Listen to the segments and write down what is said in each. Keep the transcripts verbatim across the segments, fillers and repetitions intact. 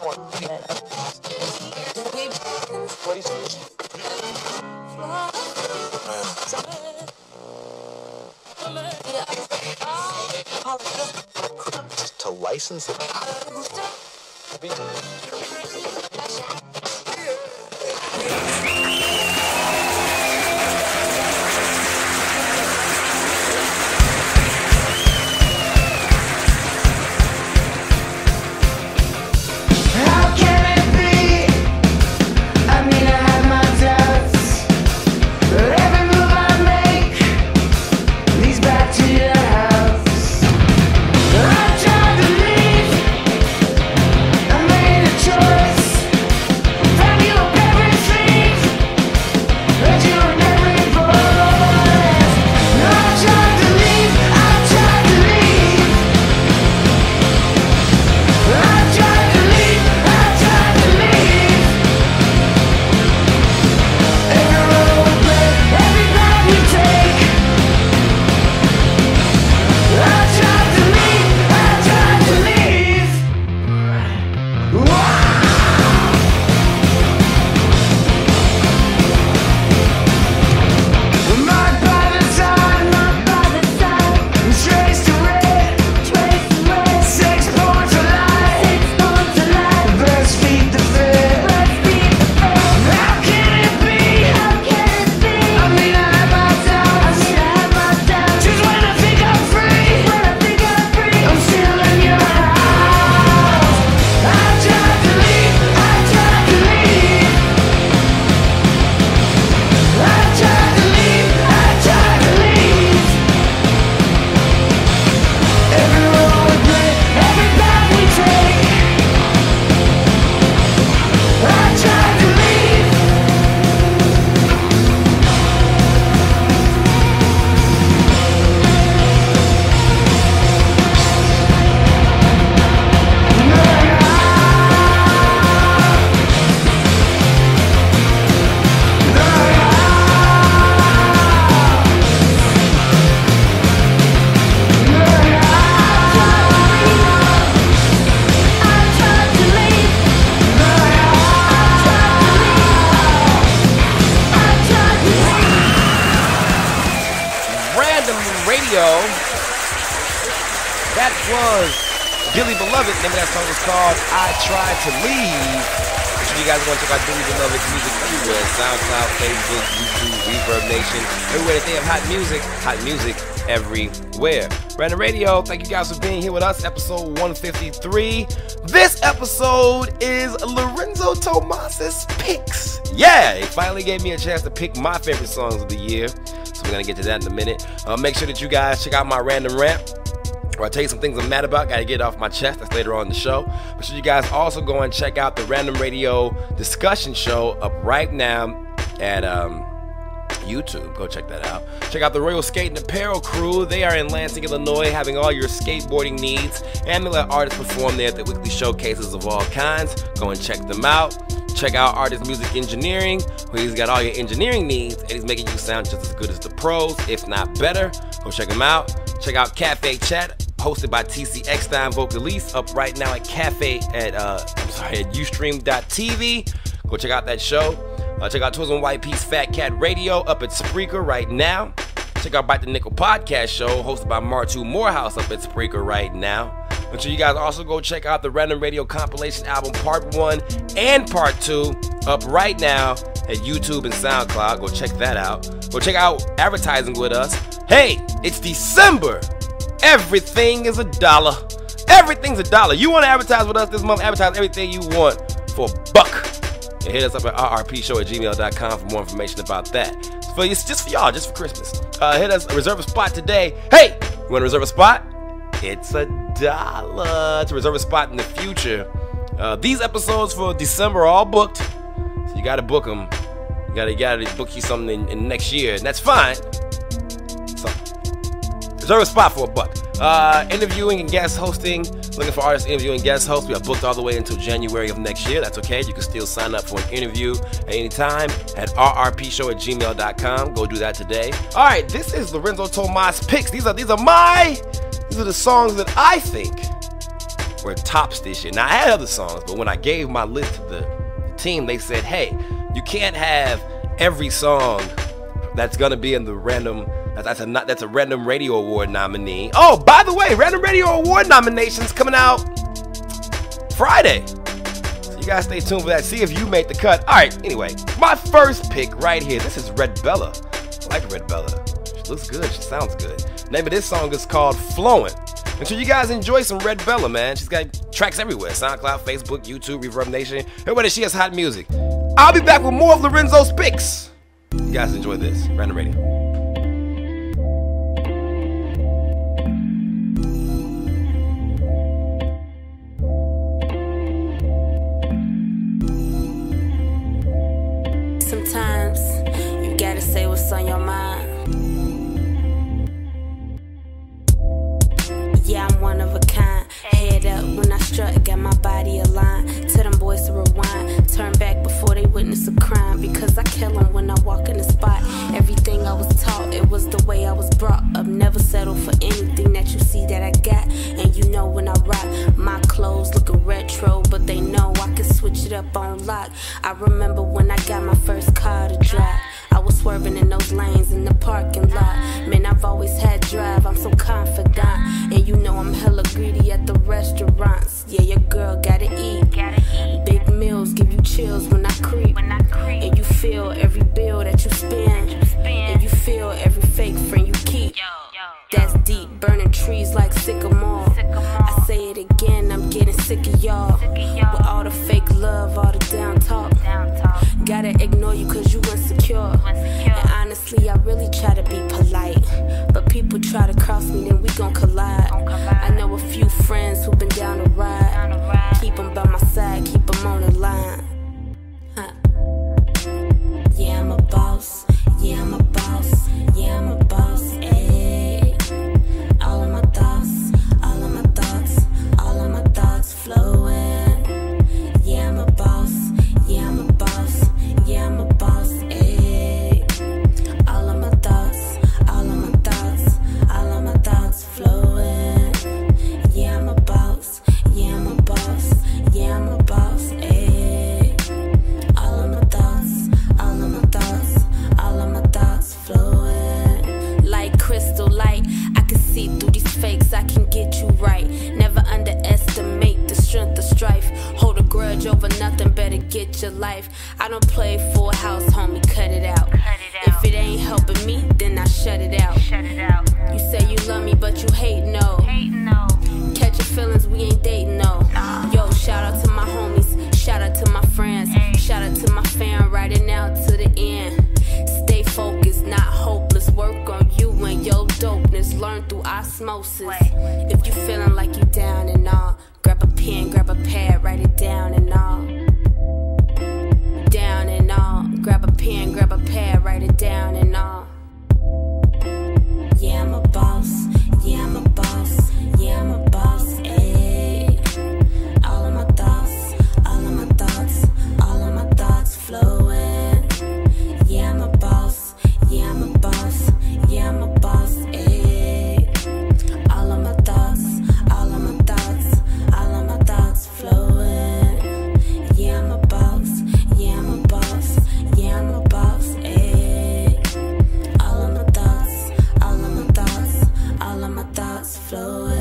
To license the SoundCloud, Facebook, YouTube, Reverb Nation, everywhere that they have hot music, hot music everywhere. Random Radio, thank you guys for being here with us, episode one fifty-three. This episode is Lorenzo Tomaz's picks. Yeah, he finally gave me a chance to pick my favorite songs of the year, so we're going to get to that in a minute. Uh, make sure that you guys check out my random rant, where I tell you some things I'm mad about, gotta get it off my chest. That's later on in the show. Make sure you guys also go and check out the Random Radio discussion show up right now at um, YouTube. Go check that out. Check out the Royal Skate and Apparel crew. They are in Lansing, Illinois, having all your skateboarding needs, and they let artists perform there at the weekly showcases of all kinds. Go and check them out. Check out Artist Music Engineering, where he's got all your engineering needs, and he's making you sound just as good as the pros, if not better. Go check him out. Check out Cafe Chat, hosted by T C Eckstein, Vocalese, up right now at Cafe at uh, I'm sorry at Ustream dot T V. Go check out that show. Uh, check out Twizm White Peace Fat Cat Radio up at Spreaker right now. Check out Bite the Nickel Podcast Show, hosted by Martu Morehouse, up at Spreaker right now. Make sure you guys also go check out the Random Radio compilation album Part One and Part Two up right now at YouTube and SoundCloud. Go check that out. Go check out advertising with us. Hey, it's December. Everything is a dollar. Everything's a dollar. You want to advertise with us this month? Advertise everything you want for a buck. And hit us up at R R P show at gmail dot com for more information about that. For you, just for y'all, just for Christmas. Uh, hit us, reserve a spot today. Hey, you want to reserve a spot? It's a dollar to reserve a spot in the future. Uh, these episodes for December are all booked, so you got to book them. You got to gotta book you something in, in next year, and that's fine. So, reserve a spot for a buck. Uh, interviewing and guest hosting. Looking for artists interviewing guest hosts. We are booked all the way until January of next year. That's okay. You can still sign up for an interview at any time at R R P show at gmail dot com. Go do that today. All right, this is Lorenzo Tomaz picks. These are these are my these are the songs that I think or tops this year. Now, I had other songs, but when I gave my list to the team, they said, hey, you can't have every song that's going to be in the random, that's a, that's a Random Radio Award nominee. Oh, by the way, Random Radio Award nominations coming out Friday. So you guys stay tuned for that. See if you make the cut. All right, anyway, my first pick right here. This is Red Bella. I like Red Bella. She looks good. She sounds good. Name of this song is called Flowing. Make sure you guys enjoy some Red Bella, man. She's got tracks everywhere. SoundCloud, Facebook, YouTube, Reverb Nation. Everybody, she has hot music. I'll be back with more of Lorenzo's picks. You guys enjoy this. Random Radio. I remember when I got my first car to drive. I was swerving in those lanes in the parking lot. Man, I've always had drive, I'm so confident. And you know I'm hella greedy at the restaurants. Yeah, your girl gotta eat. Big meals give you chills when I creep. And you feel every bill that you spend. And you feel every fake friend you keep. That's deep, burning trees like sycamore. I say it again, I'm getting sick of y'all. With all the fake love, all the down talk. Gotta ignore you cause you insecure. And honestly, I really try to be polite. But people try to cross me, then we gon' collide. I know a few friends who've been down the ride. Keep them by my side, keep them on the line. Huh. Yeah, I'm a boss. Yeah, I'm a boss. Yeah, I'm a boss. All of my thoughts, all of my thoughts, all of my thoughts flowing. Yeah, I'm a boss, yeah, I'm a boss, yeah, I'm a boss, ayy. All of my thoughts, all of my thoughts, all of my thoughts flowing. Yeah, I'm a boss, yeah, I'm a boss, yeah, I'm a boss, ayy. All of my thoughts, all of my thoughts, all of my thoughts flowing. Like crystal light, see through these fakes, I can get you right. Never underestimate the strength of strife. Hold a grudge over nothing, better get your life. I don't play full house, homie, cut it out. Cut it out. If it ain't helping me, then I shut it out. Shut it out. You say you love me, but you hate no. Hate no. Catch your feelings, we ain't dating no. Nah. Yo, shout out to my homies, shout out to my friends, hey. Shout out to my fam, riding out to the end. Stay focused, not hopeless, work on you and your dopeness, learn through osmosis. If you feeling like you down and all, grab a pen, grab a pad, write it down and all. Down and all, grab a pen, grab a pad, write it down and all. Yeah, I'm a boss, yeah, I'm a boss, yeah, I'm a boss, ayy. All of my thoughts, all of my thoughts, all of my thoughts flowing. Yeah, I'm a boss, yeah, I'm a boss, yeah, I'm a boss, ayy. All of my thoughts, all of my thoughts, all of my thoughts flowing. Yeah, I'm a boss, yeah, I'm a boss, yeah, I'm a boss, ayy. All of my thoughts, all of my thoughts, all of my thoughts flowing.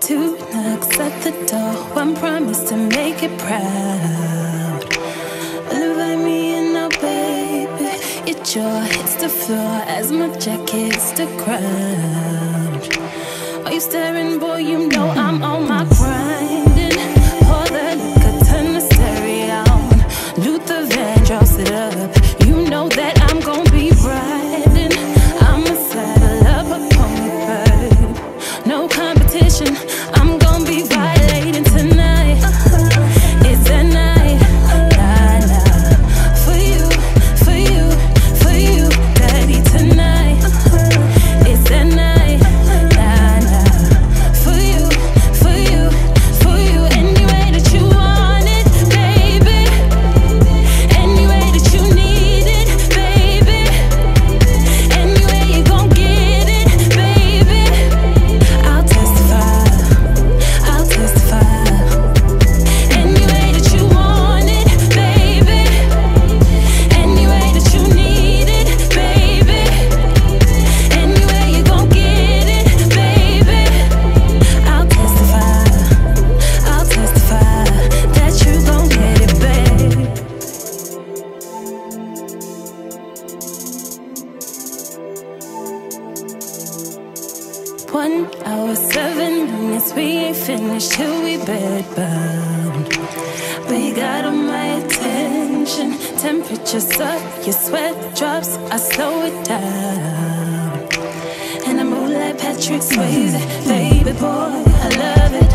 Two knocks at the door, one promise to make it proud. Invite me in now, baby. It jaw hits the floor as my jacket hits the ground. Are you staring, boy? You know I'm on my grinding. Pour the liquor, turn the stereo on. Loot the van, drops it up. One hour, seven minutes, we ain't finished till we bedbound. We got all my attention, temperature's up, your sweat drops, I slow it down. And the moonlight, Patrick Swayze, baby boy, I love it.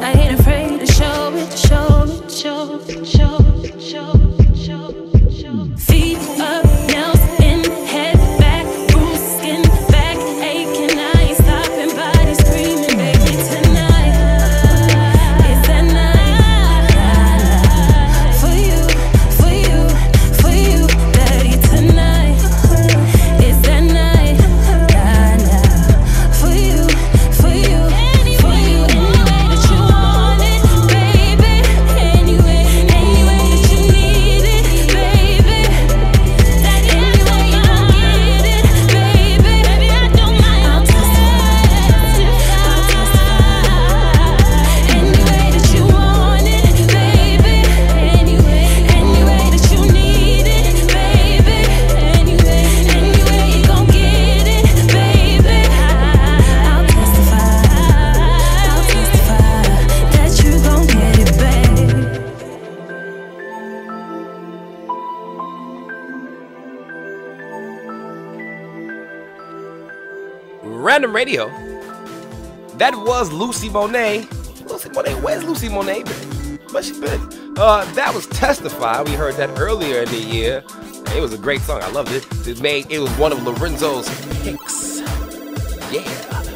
I ain't afraid to show it, show it, show it, show it, show it, show it, show it. Feet up, nails in, head back, bruised skin, back aching. I ain't stopping, body screaming, baby, tonight. It's that night for you, for you, for you, daddy, tonight. It's that night for you, for you, for you. Any way that you want it, baby. Any way, any way that you need it, baby. That any way you get it, baby. Baby, I don't mind. I'll testify. Any way that you want it, baby. Any way, any way that you need it, baby. Any way, any way you gon' get it, baby. I'll testify. I'll testify that you gon' get it, baby. Random Radio. That was Luci Monet. Luci Monet, where's Luci Monet been? Where's she been? Uh, that was Testify. We heard that earlier in the year. It was a great song. I loved it. It made it was one of Lorenzo's picks. Yeah.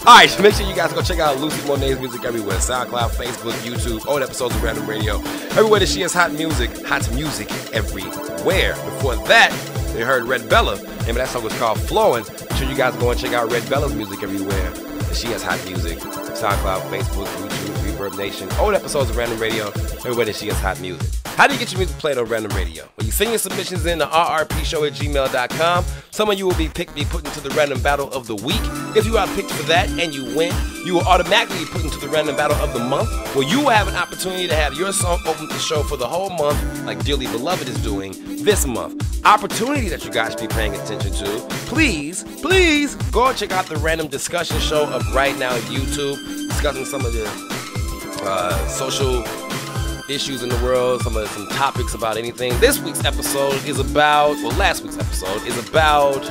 All right, make sure you guys go check out Luci Monet's music everywhere: SoundCloud, Facebook, YouTube, old episodes of Random Radio. Everywhere that she has hot music, hot music everywhere. Before that, they heard Red Bella, and that song was called Flowing. Make sure you guys go and check out Red Bella's music everywhere. She has hot music. SoundCloud, Facebook, YouTube, Reverb Nation, old episodes of Random Radio, everywhere that she has hot music. How do you get your music played on Random Radio? Well, you send your submissions in to r r p show at gmail dot com. Some of you will be picked, be put into the Random Battle of the Week. If you are picked for that and you win, you will automatically be put into the Random Battle of the Month, where you will have an opportunity to have your song open the show for the whole month, like Dearly Beloved is doing this month. Opportunity that you guys should be paying attention to. Please, please go and check out the Random Discussion Show up right now on YouTube, discussing some of the uh, social issues in the world, some of some topics about anything. This week's episode is about, well, last week's episode is about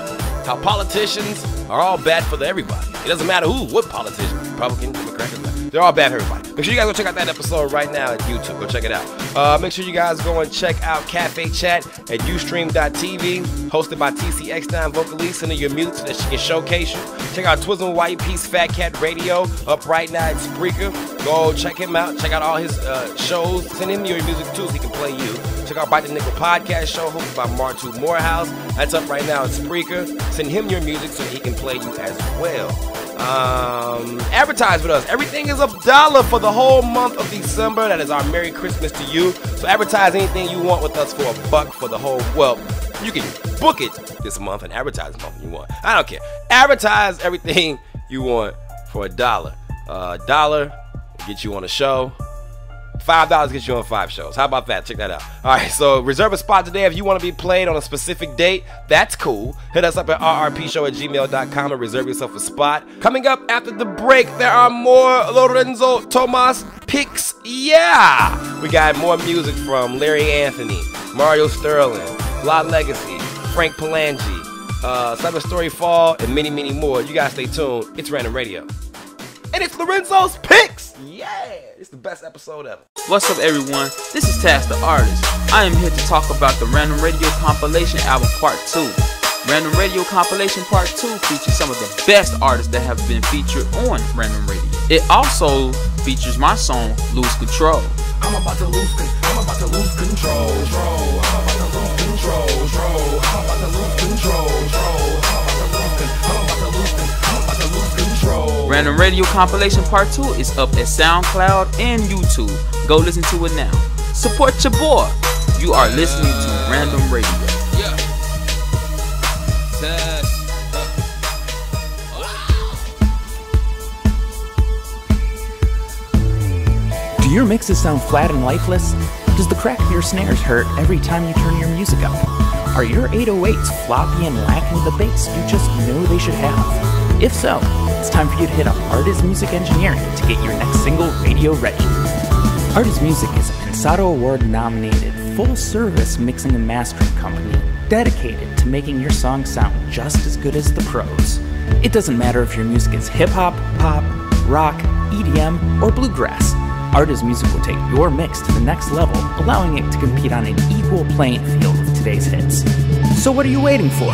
how politicians are all bad for the everybody. It doesn't matter who, what politician, Republican, Democrat, they're all bad for everybody. Make sure you guys go check out that episode right now at YouTube. Go check it out. Uh, make sure you guys go and check out Cafe Chat at Ustream dot t v, hosted by T C Eckstein, Vocalese, sending your music so that she can showcase you. Check out Twizm, White Peace Fat Cat Radio, up right now at Spreaker. Go check him out. Check out all his uh, shows. Send him your music too so he can play you. Check out Bite the Nickel Podcast Show, hosted by Martu Morehouse. That's up right now at Spreaker. Send him your music so he can play you as well. Um, advertise with us. Everything is a dollar for the whole month of December. That is our Merry Christmas to you. So advertise anything you want with us for a buck for the whole, well, you can book it this month and advertise the month you want. I don't care. Advertise everything you want for a dollar. A uh, dollar gets you on a show. five dollars gets you on five shows. How about that? Check that out. All right, so reserve a spot today if you want to be played on a specific date. That's cool. Hit us up at r r p show at gmail dot com and reserve yourself a spot. Coming up after the break, there are more Lorenzo Tomaz picks. Yeah! We got more music from Larry Anthony, Mario Sterling, La Legacie, Frank Palangi, uh, Seven Story Fall, and many, many more. You guys stay tuned. It's Random Radio. And it's Lorenzo's Picks! Yeah! It's the best episode ever. What's up, everyone? This is Taz the Artist. I am here to talk about the Random Radio Compilation Album Part two. Random Radio Compilation Part two features some of the best artists that have been featured on Random Radio. It also features my song, Lose Control. I'm about to lose control. I'm about to lose control. I'm about to lose control. I'm about to lose control. I'm about to lose control. Random Radio Compilation Part two is up at SoundCloud and YouTube. Go listen to it now. Support your boy. You are listening to Random Radio. Yeah. Test. Wow. Do your mixes sound flat and lifeless? Does the crack of your snares hurt every time you turn your music up? Are your eight oh eights floppy and lacking the bass you just know they should have? If so, it's time for you to hit up Artist Music Engineering to get your next single radio ready. Artist Music is a Pensado Award-nominated, full-service mixing and mastering company dedicated to making your song sound just as good as the pros. It doesn't matter if your music is hip-hop, pop, rock, E D M, or bluegrass. Artist Music will take your mix to the next level, allowing it to compete on an equal playing field with today's hits. So what are you waiting for?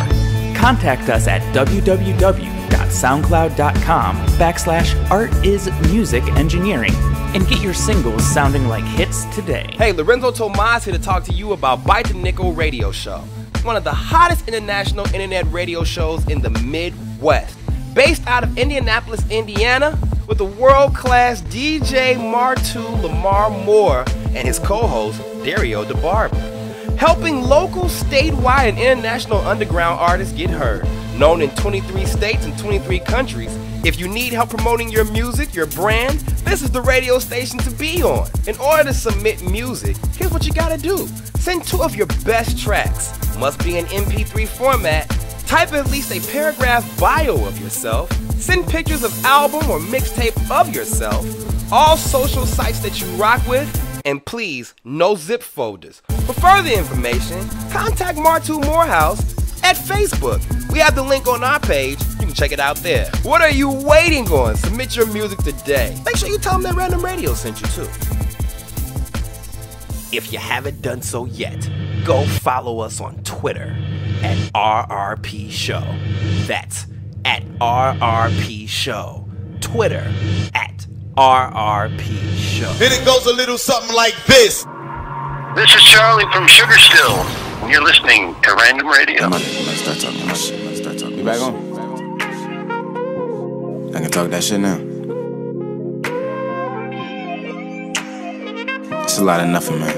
Contact us at www.soundcloud.com backslash art is music engineering and get your singles sounding like hits today. Hey, Lorenzo Tomaz here to talk to you about Bite the Nickel Radio Show, one of the hottest international internet radio shows in the Midwest. Based out of Indianapolis, Indiana, with the world-class D J Martu Lamar Moore and his co-host Dario DeBarber, helping local, statewide, and international underground artists get heard. Known in twenty-three states and twenty-three countries, if you need help promoting your music, your brand, this is the radio station to be on. In order to submit music, here's what you gotta do. Send two of your best tracks. Must be in M P three format. Type at least a paragraph bio of yourself. Send pictures of album or mixtape of yourself, all social sites that you rock with, and please, no zip folders. For further information, contact Martu Morehouse at Facebook. We have the link on our page. You can check it out there. What are you waiting on? Submit your music today. Make sure you tell them that Random Radio sent you too. If you haven't done so yet, go follow us on Twitter at R R P Show. That's at R R P Show. Twitter at R R P Show. Then it goes a little something like this. This is Charlie from Sugar Still, and you're listening to Random Radio. Come on, let's start talking. Let's start talking. We back on. I can talk that shit now. It's a lot of nothing, man.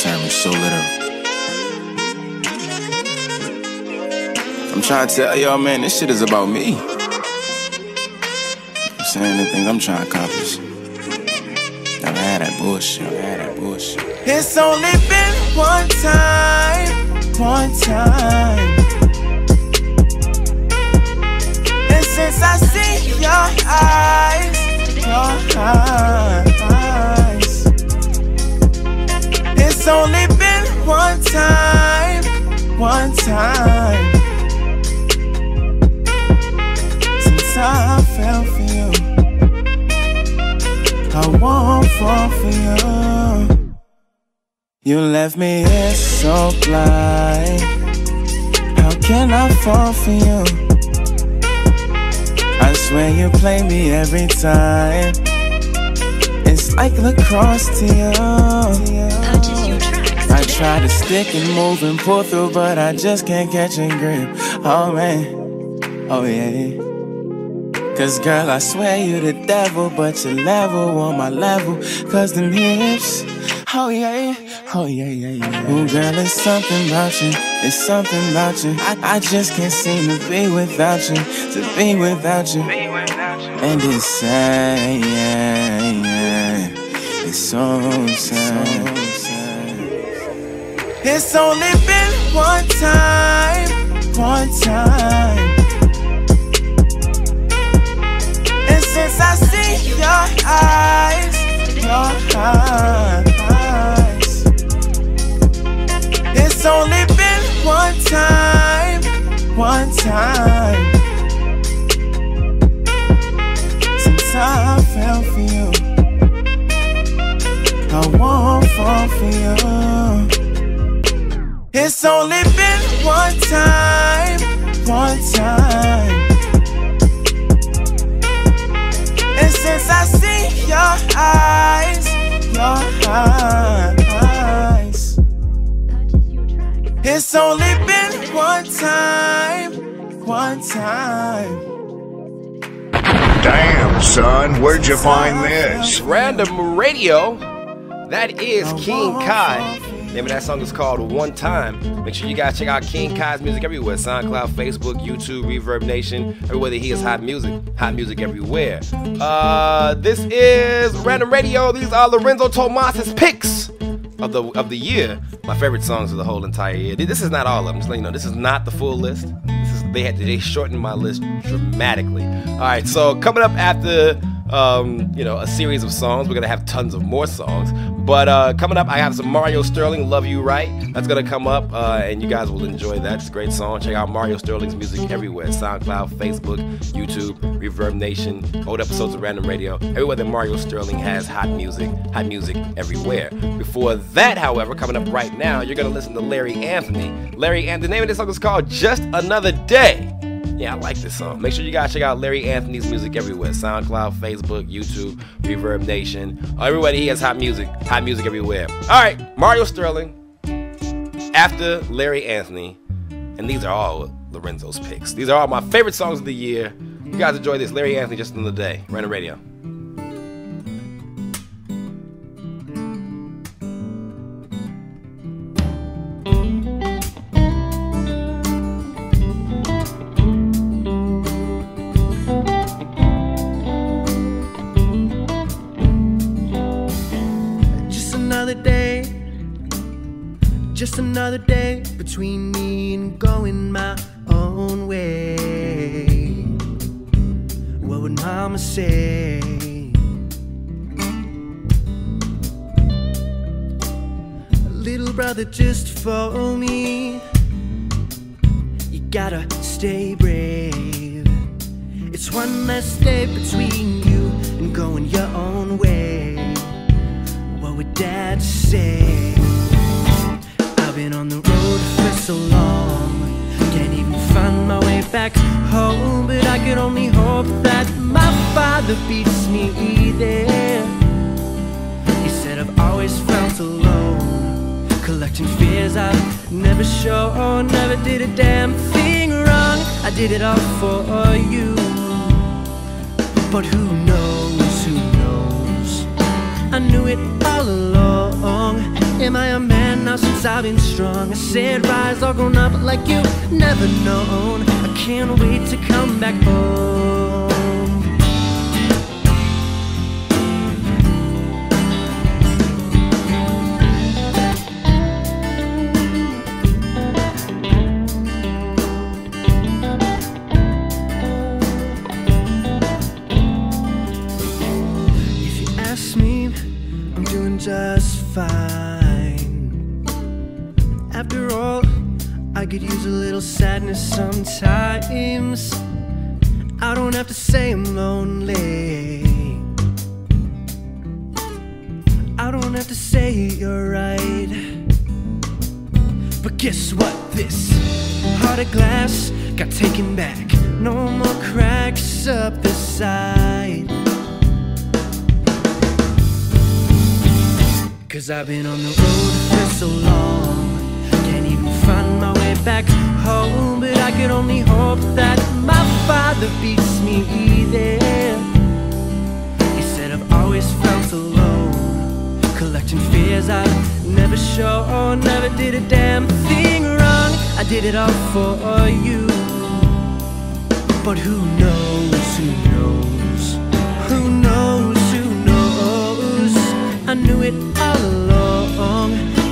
Term is so little. I'm trying to tell y'all, man, this shit is about me. I'm saying the thing I'm trying to accomplish. I've had that bullshit, I've had that bullshit. It's only been one time, one time. And since I see your eyes, your eyes. It's only been one time, one time, since I fell for you. I won't fall for you. You left me here so blind. How can I fall for you? I swear you play me every time. It's like lacrosse to you. Purchase your tracks. I try to stick and move and pull through, but I just can't catch a grip. Oh man, oh yeah. Cause girl, I swear you the devil, but you level on my level. Cause them hips, oh yeah, oh yeah, yeah, yeah. Ooh girl, it's something about you, it's something about you. I, I just can't seem to be without you, to be without you. And it's sad, yeah. It's so sad. It's only been one time, one time. And since I see your eyes, your eyes. It's only been one time, one time, since I fell for you. I won't fall for you. It's only been one time, one time. And since I see your eyes, your eyes. It's only been one time, one time. Damn, son, where'd you find this? Random Radio. That is King Kai. The name of that song is called One Time. Make sure you guys check out King Kai's music everywhere. SoundCloud, Facebook, YouTube, Reverb Nation. Everywhere that he is hot music. Hot music everywhere. Uh, this is Random Radio. These are Lorenzo Tomaz's picks of the of the year, my favorite songs of the whole entire year. This is not all of them. So, you know, this is not the full list. This is they had to, they shortened my list dramatically. All right, so coming up after um, you know a series of songs, we're gonna have tons of more songs. But uh, coming up, I have some Mario Sterling, Love You Right. That's going to come up, uh, and you guys will enjoy that. It's a great song. Check out Mario Sterling's music everywhere. SoundCloud, Facebook, YouTube, Reverb Nation, old episodes of Random Radio. Everywhere that Mario Sterling has hot music, hot music everywhere. Before that, however, coming up right now, you're going to listen to Larry Anthony. Larry Anthony, the name of this song is called Just Another Day. Yeah, I like this song. Make sure you guys check out Larry Anthony's music everywhere. SoundCloud, Facebook, YouTube, Reverb Nation. Everywhere that he has hot music. Hot music everywhere. All right, Mario Sterling. After Larry Anthony. And these are all Lorenzo's picks. These are all my favorite songs of the year. You guys enjoy this. Larry Anthony, Just Another Day. Random Radio. Just another day between me and going my own way. What would mama say? A little brother just for me. You gotta stay brave. It's one less day between you and going your own way. What would dad say? I've been on the road for so long, can't even find my way back home. But I could only hope that my father beats me there. He said I've always felt alone, collecting fears I've never shown. Never did a damn thing wrong, I did it all for you. But who knows, who knows, I knew it all along. Am I a man now since I've been strong? I said rise all grown up like you never known. I can't wait to come back home. If you ask me, I'm doing just fine. After all, I could use a little sadness sometimes. I don't have to say I'm lonely. I don't have to say you're right. But guess what? This heart of glass got taken back. No more cracks up the side. 'Cause I've been on the road for so long, find my way back home. But I could only hope that my father beats me there. He said I've always felt alone, collecting fears I've never shown. Never did a damn thing wrong, I did it all for you. But who knows, who knows, who knows, who knows, I knew it all along.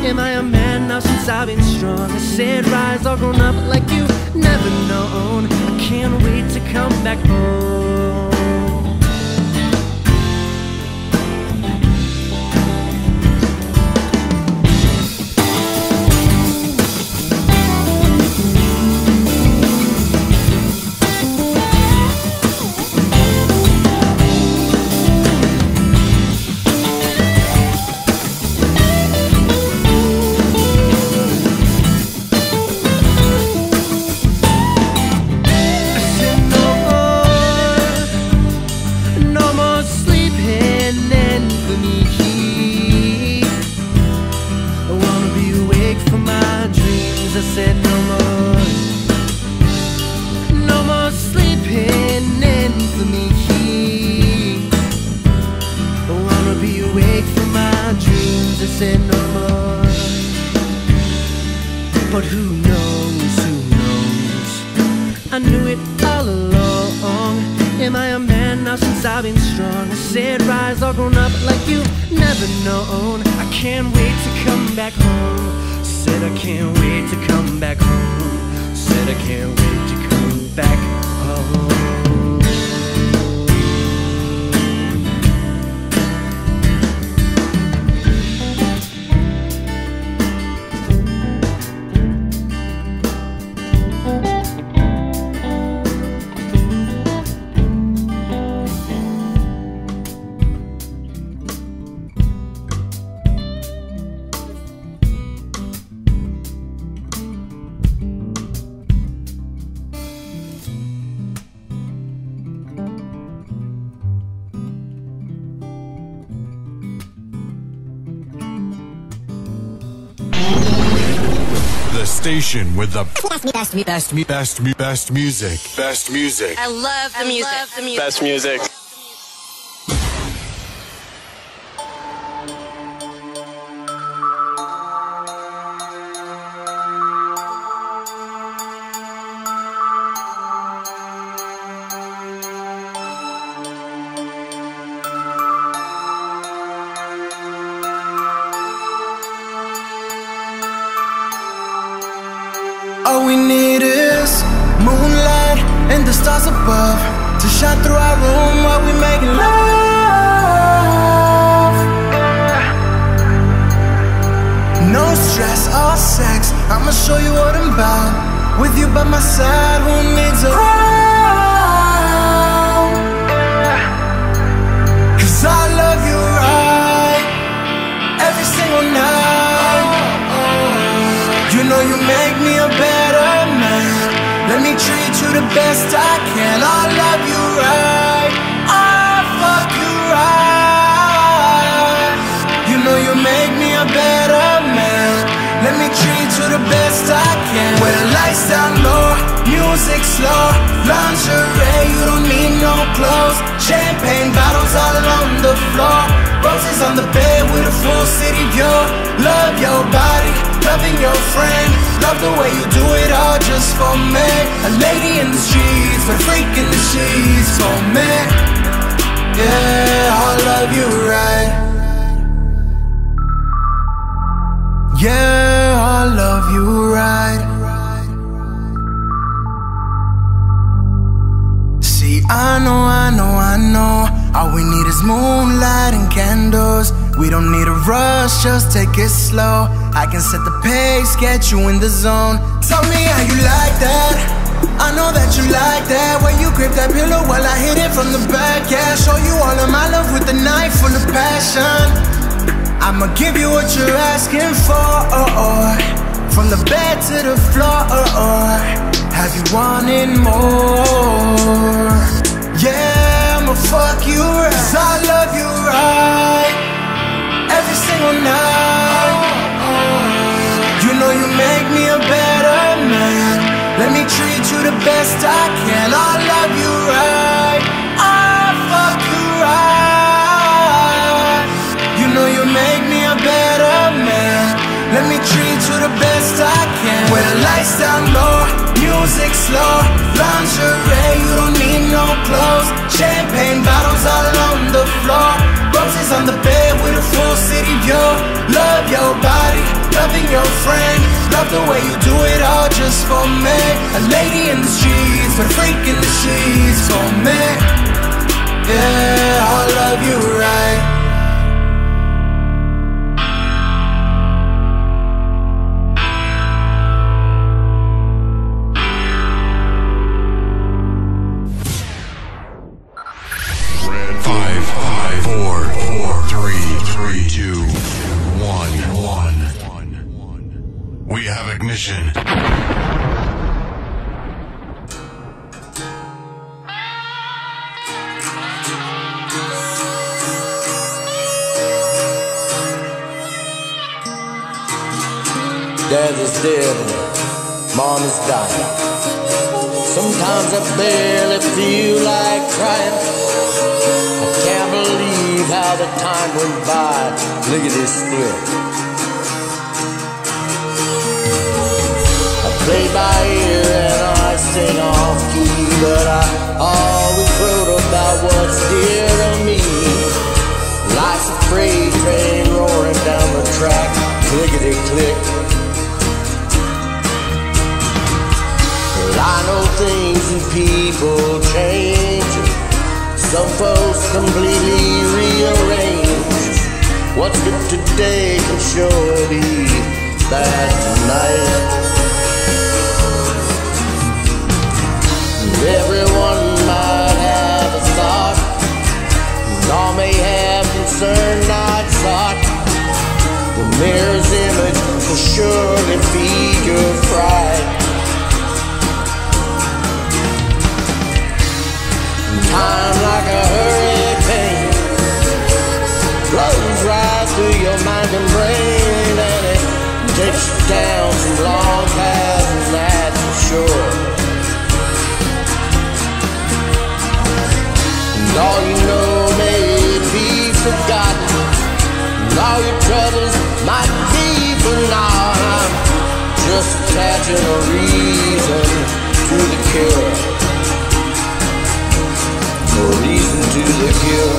Am I a man now since I've been strong? I said rise all grown up like you never known. I can't wait to come back home. Grown up like you never known. I can't wait to come back home. Said I can't wait to come back home. Said I can't wait to come back home. Station with the best, me, best, me, best, me, best, me, best music, best music. I love the I music. Love the music. Best music. Just take it slow. I can set the pace, get you in the zone. Tell me how you like that. I know that you like that. When you grip that pillow while I hit it from the back. Yeah, show you all of my love with a knife full of passion. I'ma give you what you're asking for. From the bed to the floor. Have you wanted more? Yeah, I'ma fuck you right. 'Cause I love you right. Every single night, you know you make me a better man. Let me treat you the best I can. I love you right, I fuck you right. You know you make me a better man. Let me treat you the best I can. With the lights down low, music slow, lingerie, you don't need no clothes. Champagne bottles all on the floor. Roses on the bed with a full city view. Love your body, loving your friend. Love the way you do it all just for me. A lady in the streets, but a freak in the sheets for me. Yeah, I love you right. Ignition. Dad is dead, mom is dying. Sometimes I barely feel like crying. I can't believe how the time went by. Look at this still. Play by ear and I sing off key, but I always wrote about what's dear to me. Life's a freight train roaring down the track, clickety people change, some folks completely rearrange. What's good today can sure be bad tonight. Everyone might have a thought, and all may have concern not sought. The mirror's image will surely feed your pride. Time like a hurricane blows right through your mind and brain, and it takes you down some long paths, and that's for sure. And all you know may be forgotten, and all your troubles might be for naught. I'm just attaching a reason to the cure. A reason to the cure.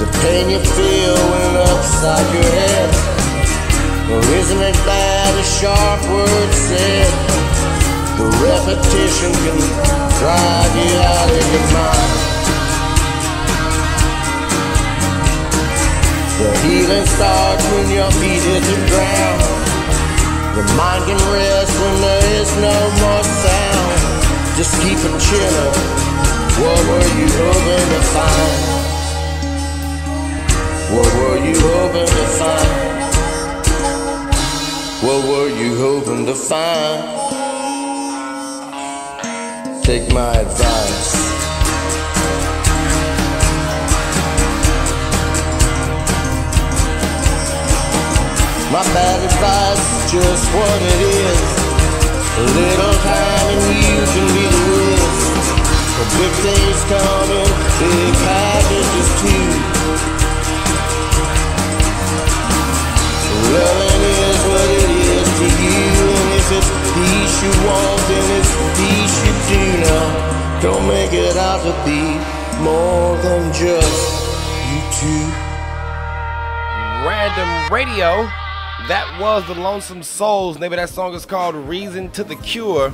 The pain you feel when upside your head, or isn't it bad a sharp word said? The repetition can drive you out of your mind. The healing starts when your feet hit the ground. The mind can rest when there is no more sound. Just keep it chillin', what were you hoping to find? What were you hoping to find? What were you hoping to find? Take my advice. My bad advice is just what it is. A little time and you can be the risk. But big days come in big packages too. Loving is what it is to you, and if it's peace you want, then it's peace you do. Now don't make it out to be more than just you two. Random Radio. That was the Lonesome Souls. Maybe that song is called Reason to the Cure.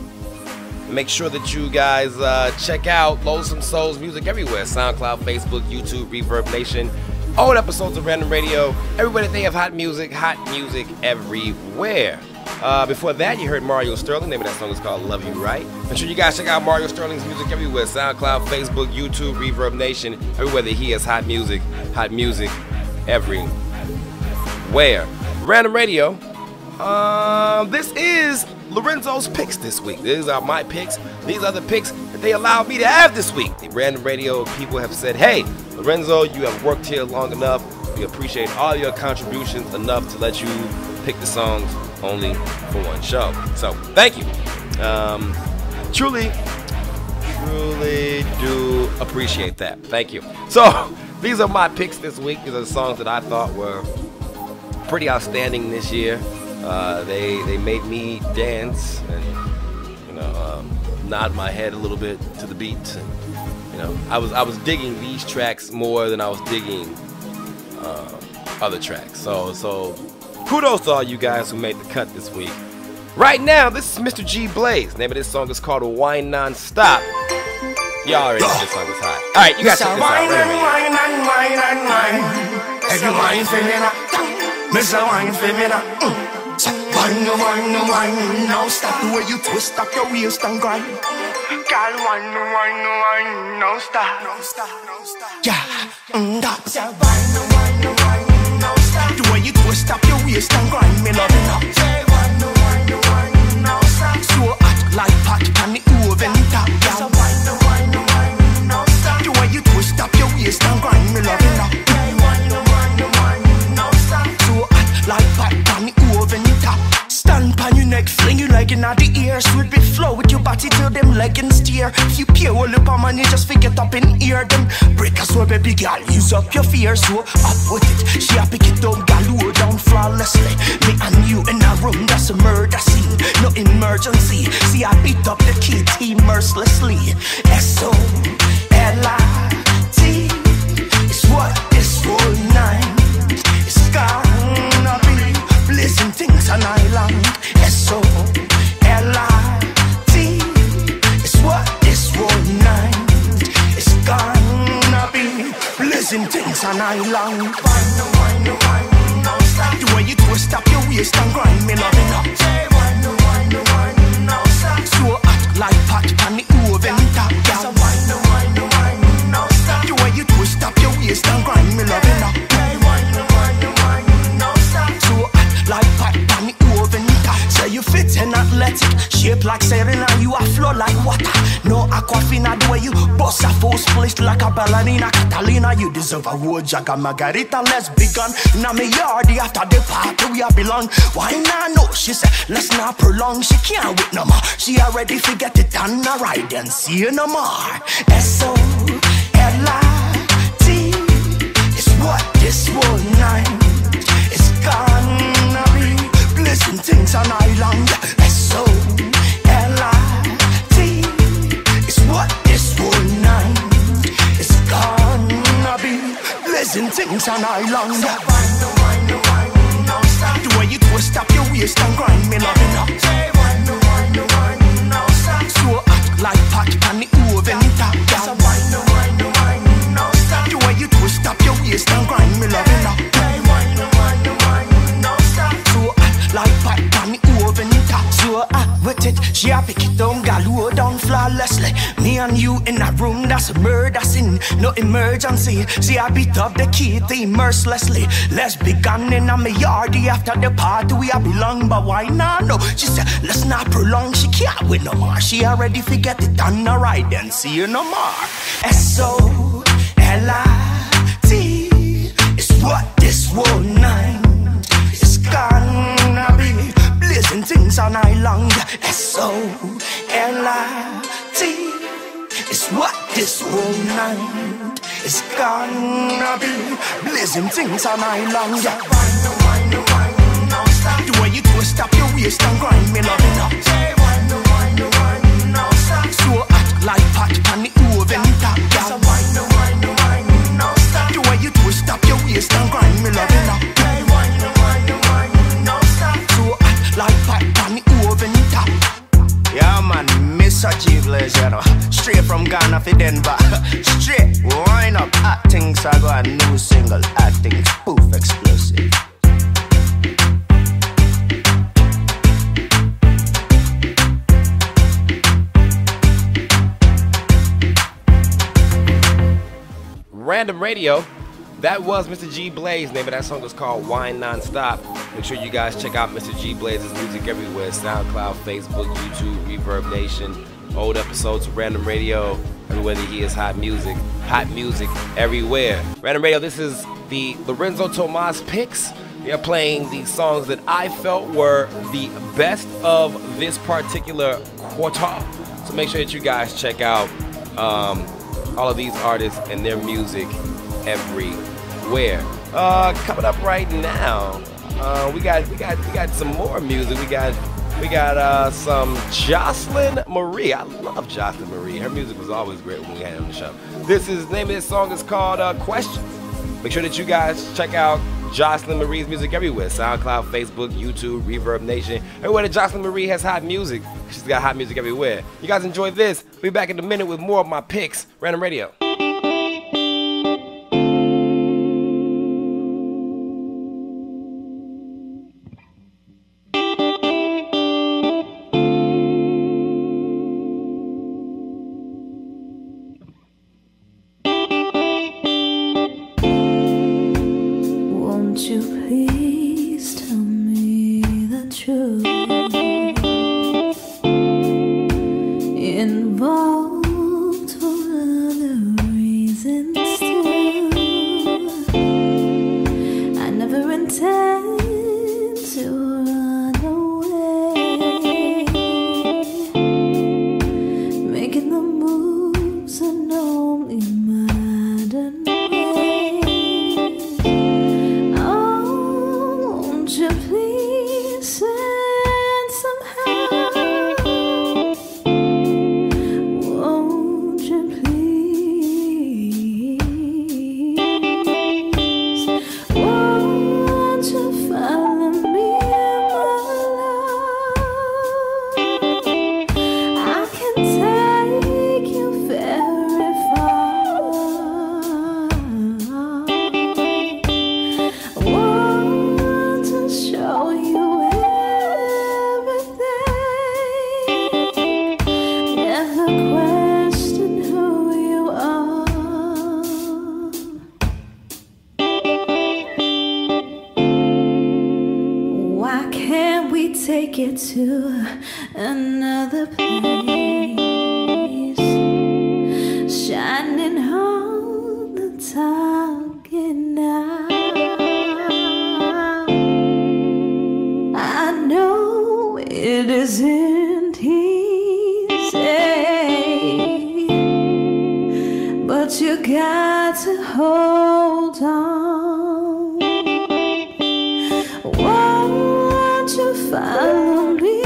Make sure that you guys uh, check out Lonesome Souls music everywhere. SoundCloud, Facebook, YouTube, Reverb Nation. Old episodes of Random Radio. Everybody, they have hot music, hot music everywhere. Uh, before that, you heard Mario Sterling. Maybe that song is called Love You Right. Make sure you guys check out Mario Sterling's music everywhere. SoundCloud, Facebook, YouTube, Reverb Nation. Everywhere that he has hot music, hot music everywhere. Random Radio. Uh, this is Lorenzo's picks this week. These are my picks. These are the picks that they allowed me to have this week. The Random Radio people have said, hey, Lorenzo, you have worked here long enough. We appreciate all your contributions enough to let you pick the songs only for one show. So thank you. Um, truly, truly do appreciate that. Thank you. So these are my picks this week. These are the songs that I thought were pretty outstanding this year. Uh, they they made me dance and you know um, nod my head a little bit to the beat. And, you know, I was I was digging these tracks more than I was digging uh, other tracks. So so kudos to all you guys who made the cut this week. Right now, this is Mister G Blaze. The name of this song is called "Wine Non-Stop." Y'all already know this song is hot. All right, you guys check this out. Right away. Miss a wine for me now. Wine, no wine, no wine, now stop. The way you twist up your waist and grind. Girl, wine, no wine, no wine, now stop. No stop, no stop. Yeah, mm, that's a wine, no wine, no wine, now stop. The way you twist up your waist and grind, me love it up. Say wine, no wine, no wine, now stop. So hot like pot and the oven top down. Say wine, no wine, no wine, now stop. The way you twist up your waist and grind, me love it up. Like back on the oven top. Stand pan your neck, fling you like in at the air. Sweet bit flow with your body till them leggings tear. You peer all up on man, you just forget up in ear. Them break us where baby girl, use up your fears. So up with it, she a pick it up, gal low down flawlessly. Me and you in a room, that's a murder scene. No emergency, see I beat up the kitty mercilessly. S O L I T is what this whole night is scarred. Blazing things on island. S O L an island. The way you twist up your waist and grind me loving up. So hot like pot on the oven top. The way you twist up your waist and grind me loving up. So hot like pot on the oven top. Say you fit and athletic, shape like Serena, you a flow like water. No aquafina, the way you boss a full split like a ballerina. Catalina, you deserve a word, Jaga Margarita, let's begin. Now me yard after the party we a belong. Why not no, she said, let's not prolong. She can't wait no more, she already forget it and now ride and see you no more. S O L I T, it's what this whole night is gonna be. Blessing things on island. S O L I T, it's what this whole night is gonna be. Blessing things on island. The way you twist up your waist and grind me loving up. So hot like pot on the oven top. The way you twist up your waist and grind me loving up. Like pipe on the oven top, so I with it. She a pick it down, got low down flawlessly. Me and you in a room, that's a murder scene, no emergency. See I beat up the key thing mercilessly. Let's be gone in a me yardie after the party we a belong, but why not no? She said let's not prolong. She can't win no more. She already forget it and no ride and see you no more. S O L I T, it's what this whole night is gone. Blazing things on island. S O L I T, it's what this whole night is gonna be. Blazing things on island. The way you twist up your waist and grind me loving up. So hot like pot on the oven top. The way you twist up your waist and grind me loving up. Yeah man, Miss Aji Blazer, straight from Ghana to Denver. Straight wind up, hot things I got a new single, hot things, poof, explosive. Random Radio. That was Mister G Blaze. Name of that song was called Wine Non-Stop. Make sure you guys check out Mister G Blaze's music everywhere. SoundCloud, Facebook, YouTube, Reverb Nation. Old episodes of Random Radio. Everywhere that he is hot music. Hot music everywhere. Random Radio, this is the Lorenzo Tomaz Picks. We are playing the songs that I felt were the best of this particular quarter. So make sure that you guys check out um, all of these artists and their music everywhere. Uh, coming up right now, uh, we got we got we got some more music. We got we got uh, some Joslyn Marie. I love Joslyn Marie. Her music was always great when we had her on the show. This is name of this song is called uh, Questions. Make sure that you guys check out Joslyn Marie's music everywhere. SoundCloud, Facebook, YouTube, Reverb Nation. Everywhere that Joslyn Marie has hot music, she's got hot music everywhere. You guys enjoy this. We'll be back in a minute with more of my picks. Random Radio. Oh take it to another place. Shining on the talking now. I know it isn't easy, but you got to hold on. Won't you follow me?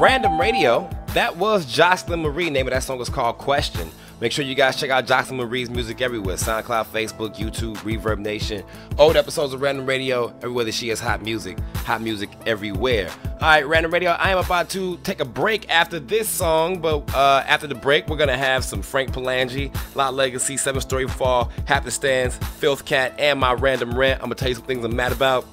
Random Radio, that was Joslyn Marie. Name of that song was called Question. Make sure you guys check out Joslyn Marie's music everywhere. SoundCloud, Facebook, YouTube, Reverb Nation. Old episodes of Random Radio, everywhere that she has hot music. Hot music everywhere. All right, Random Radio, I am about to take a break after this song, but uh, after the break, we're going to have some Frank Palangi, La Legacie, Seven Story Fall, Half the Stands, Filth Cat, and my random rant. I'm going to tell you some things I'm mad about.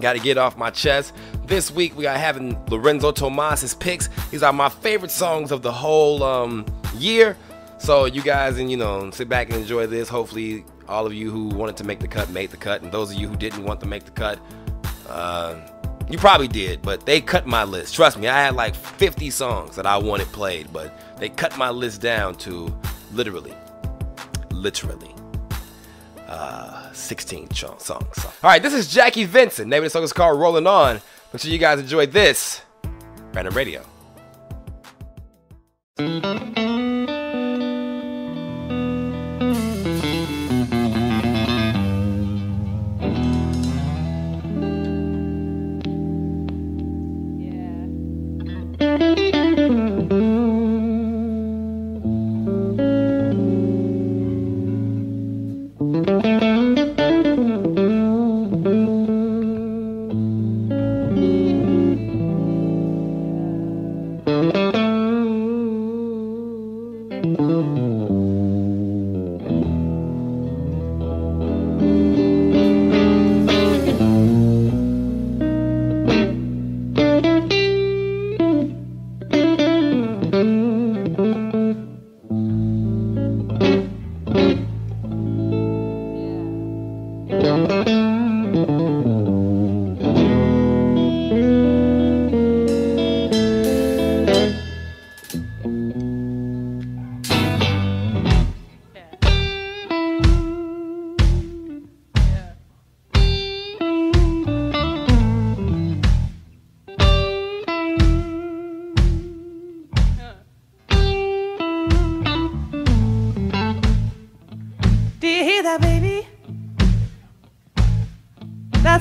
Got to get off my chest. This week we are having Lorenzo Tomaz's picks. These are my favorite songs of the whole um, year. So you guys, and you know, sit back and enjoy this. Hopefully, all of you who wanted to make the cut made the cut, and those of you who didn't want to make the cut, uh, you probably did. But they cut my list. Trust me, I had like fifty songs that I wanted played, but they cut my list down to literally, literally. Uh, sixteen songs. Song. All right, this is Jackie Vincent. Name of the song is called Rolling On. Make sure you guys enjoyed this. Random Radio.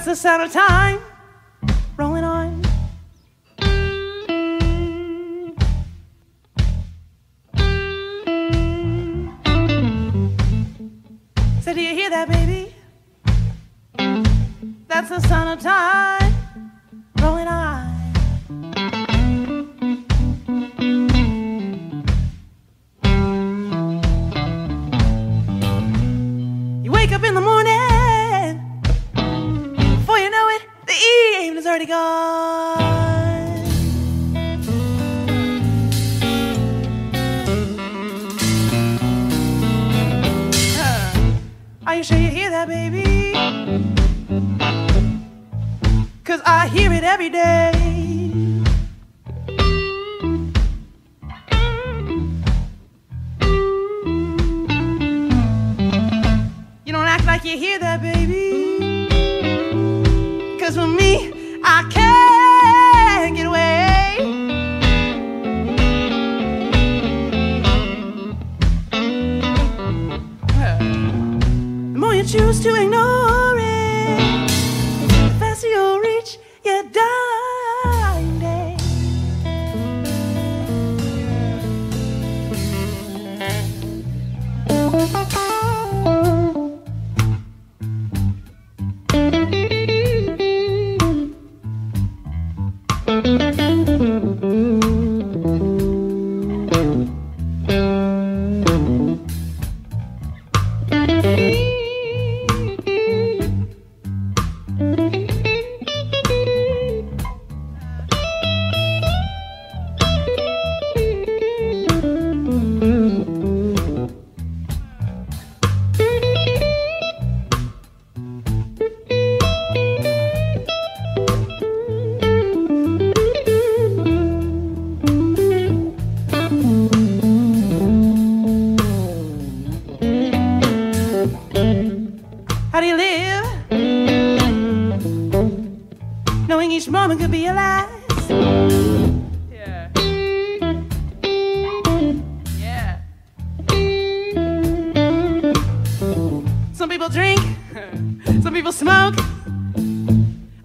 The sound of time rolling on. So do you hear that, baby? That's the sound of time rolling on. You wake up in the morning, already gone. Huh. Are you sure you hear that, baby? 'Cause I hear it every day. You don't act like you hear that, baby, 'cause for me, I can't get away. people smoke,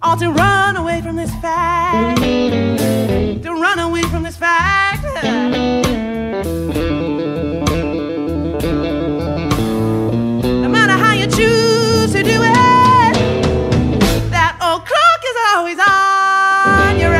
all to run away from this fact, to run away from this fact. No matter how you choose to do it, that old clock is always on your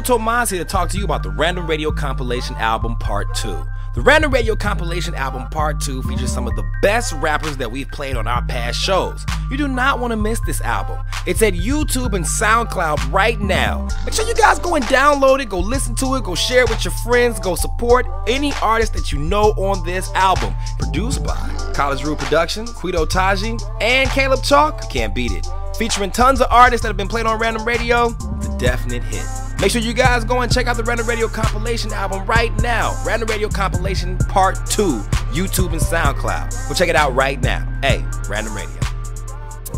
Tomaz here to talk to you about the Random Radio Compilation Album Part two. The Random Radio Compilation Album Part two features some of the best rappers that we've played on our past shows. You do not want to miss this album. It's at YouTube and SoundCloud right now. Make sure you guys go and download it, go listen to it, go share it with your friends, go support any artist that you know on this album. Produced by College Rule Productions, Quido Taji, and Caleb Chalk. You can't beat it. Featuring tons of artists that have been played on Random Radio, it's a definite hit. Make sure you guys go and check out the Random Radio Compilation album right now. Random Radio Compilation Part two, YouTube and SoundCloud. Go check it out right now. Hey, Random Radio.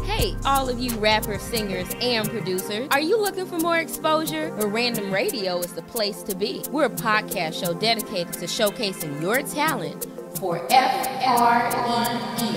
Hey, all of you rappers, singers, and producers. Are you looking for more exposure? Well, Random Radio is the place to be. We're a podcast show dedicated to showcasing your talent for F R E E.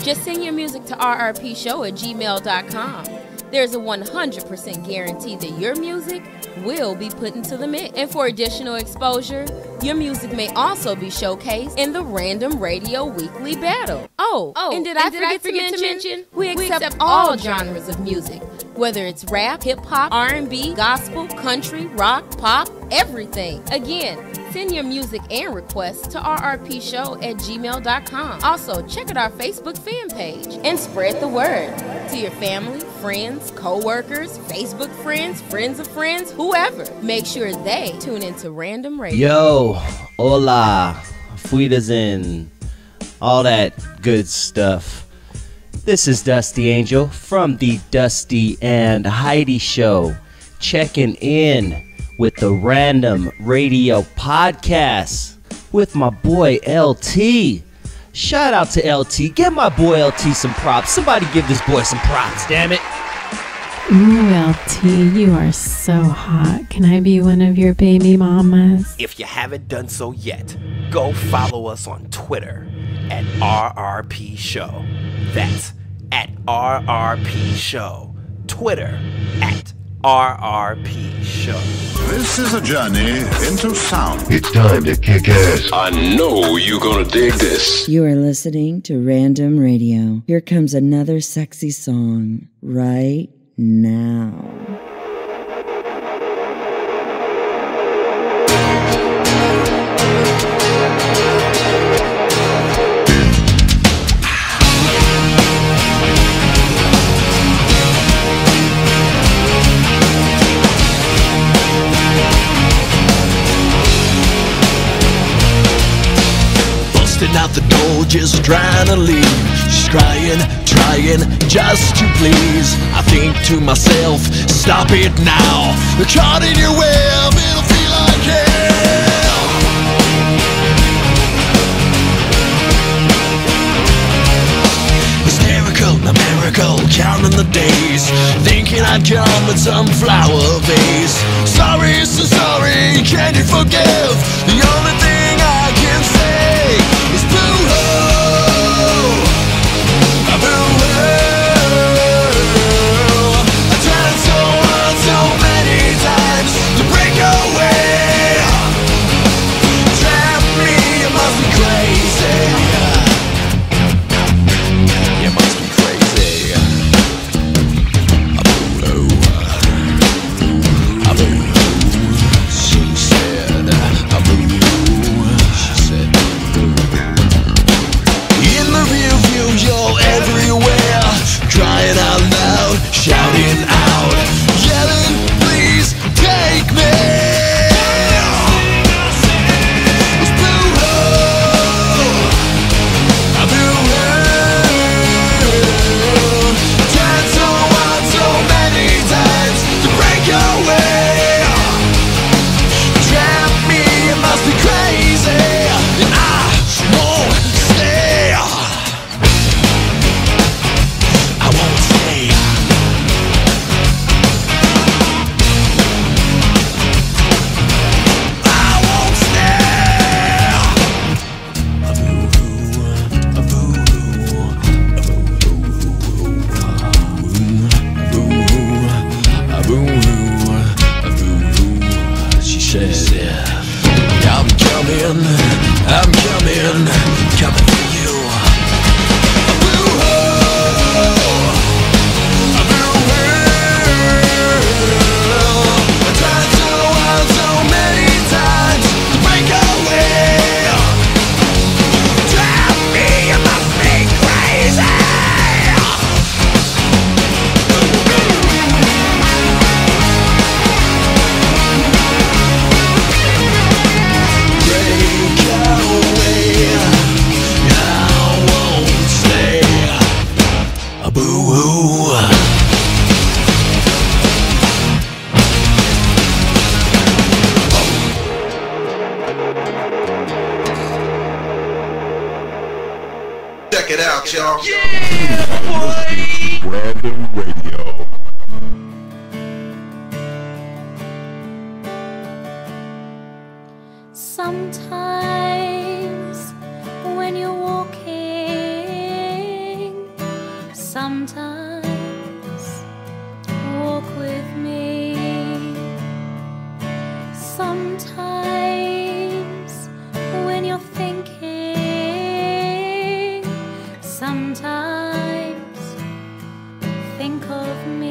Just send your music to r r p show at gmail dot com. There's a one hundred percent guarantee that your music will be put into the mix. And for additional exposure, your music may also be showcased in the Random Radio Weekly Battle. Oh, oh and did, and I, did forget I forget to mention? To mention we, accept we accept all genres of music, whether it's rap, hip-hop, R and B, gospel, country, rock, pop, everything. Again, send your music and requests to r r p show at gmail dot com. Also, check out our Facebook fan page and spread the word to your family, friends, co-workers, Facebook friends, friends of friends, whoever. Make sure they tune into Random Radio. Yo, hola, fuitas in, all that good stuff. This is Dusty Angel from the Dusty and Heidi Show, checking in with the Random Radio Podcast with my boy L T. Shout out to L T. Give my boy L T some props. Somebody give this boy some props, damn it. Ooh, L T, you are so hot. Can I be one of your baby mamas? If you haven't done so yet, go follow us on Twitter at R R P Show. That's at R R P Show. Twitter at R R P Show. This is a journey into sound. It's time to kick ass. I know you're gonna dig this. You are listening to Random Radio. Here comes another sexy song right now. busting out the door, just trying to leave. She's crying, trying just to please. I think to myself, stop it now. You're caught in your web, it'll feel like hell. Hysterical, numerical, counting the days, thinking I'd come with some flower vase. Sorry, so sorry, can you forgive? The only thing I can say is boo-hoo, boo-hoo. I tried so hard so many times to break away. Trap me, you must be crazy. You must be crazy. Boo-hoo, boo-hoo. She said boo-hoo. Crying out loud, shouting out, yelling, please take me. It's blue-hoo, blue-hoo. Tried so hard so many times to break away. Trap me, it must be crazy. I won't stay. I'm coming, coming to you. Boo-hoo, boo-hoo. I tried so hard so many times to break away. Trap me, you must be crazy. Check it out, y'all. Yeah, boy! Random Radio. Sometimes when you're walking, sometimes walk with me. Sometimes when you're thinking, sometimes think of me.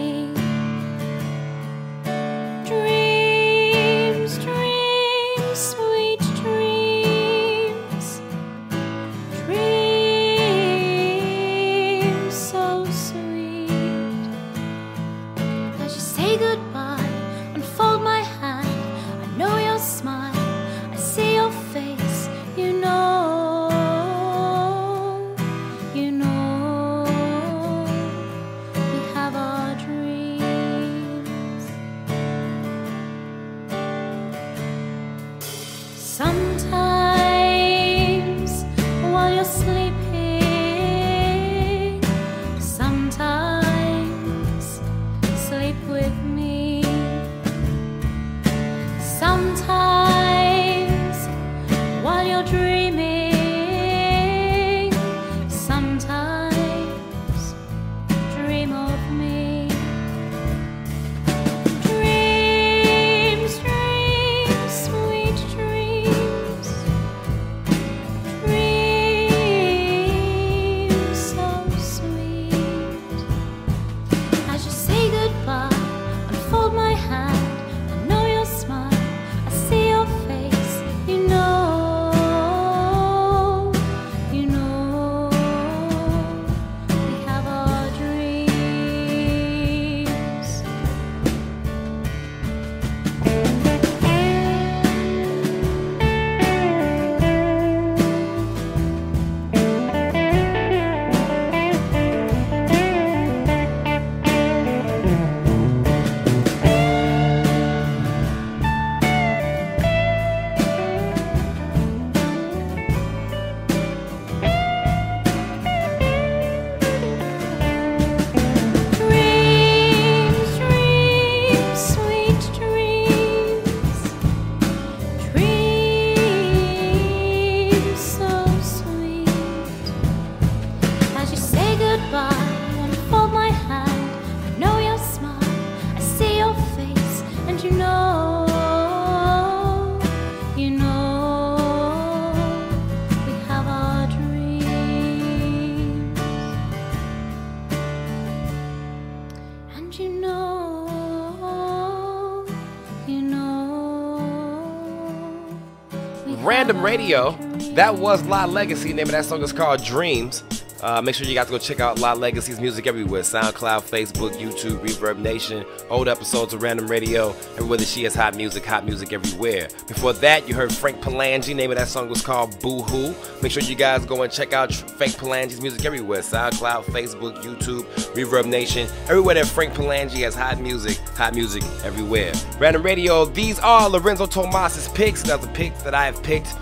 Random Radio. That was La Legacie. The name of that song is called Dreams. Uh, make sure you guys go check out La Legacie's music everywhere. SoundCloud, Facebook, YouTube, Reverb Nation, old episodes of Random Radio. Everywhere that she has hot music, hot music everywhere. Before that, you heard Frank Palangi. Name of that song was called Boo Hoo. Make sure you guys go and check out Frank Palangi's music everywhere. SoundCloud, Facebook, YouTube, Reverb Nation. Everywhere that Frank Palangi has hot music, hot music everywhere. Random Radio, these are Lorenzo Tomaz's picks. That's the picks that I have picked.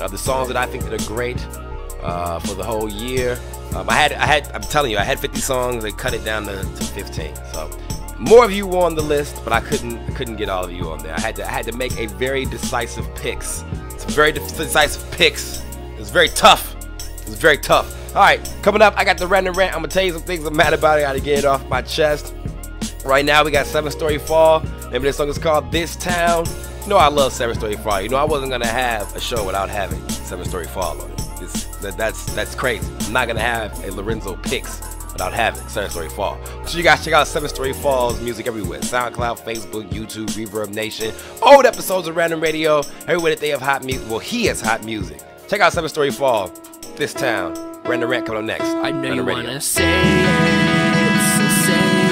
Uh, the songs that I think that are great. Uh, for the whole year, um, I had, I had, I'm telling you, I had fifty songs. They cut it down to, to fifteen. So more of you were on the list, but I couldn't, I couldn't get all of you on there. I had to, I had to make a very decisive picks. It's a very decisive picks. It's very tough. It's very tough. All right, coming up, I got the random rant. I'm gonna tell you some things I'm mad about. I gotta get it off my chest. Right now, we got Seven Story Fall. Maybe this song is called This Town. You know, I love Seven Story Fall. You know, I wasn't gonna have a show without having Seven Story Fall on it. It's, that, that's that's crazy. I'm not gonna have a Lorenzo Picks without having Seven Story Fall. So you guys check out Seven Story Fall's music everywhere. SoundCloud, Facebook, YouTube, Reverb Nation, old episodes of Random Radio, everywhere that they have hot music. Well, he has hot music. Check out Seven Story Fall, This Town, Random Rant coming up next. I know Random you wanna Radio. Say it, so say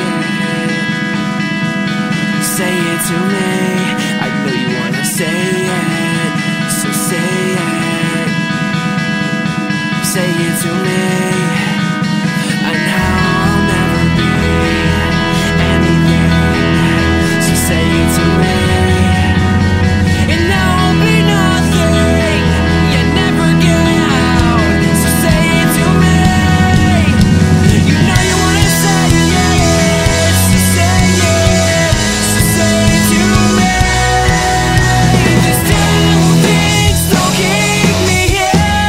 it, say it to me. I know you wanna say it, so say it. Say it to me, and now I'll never be anything. So say it to me, and now I'll be nothing. You're never getting out. So say it to me. You know you wanna say it. So say it. So say it to me. This damn thing still keep me here.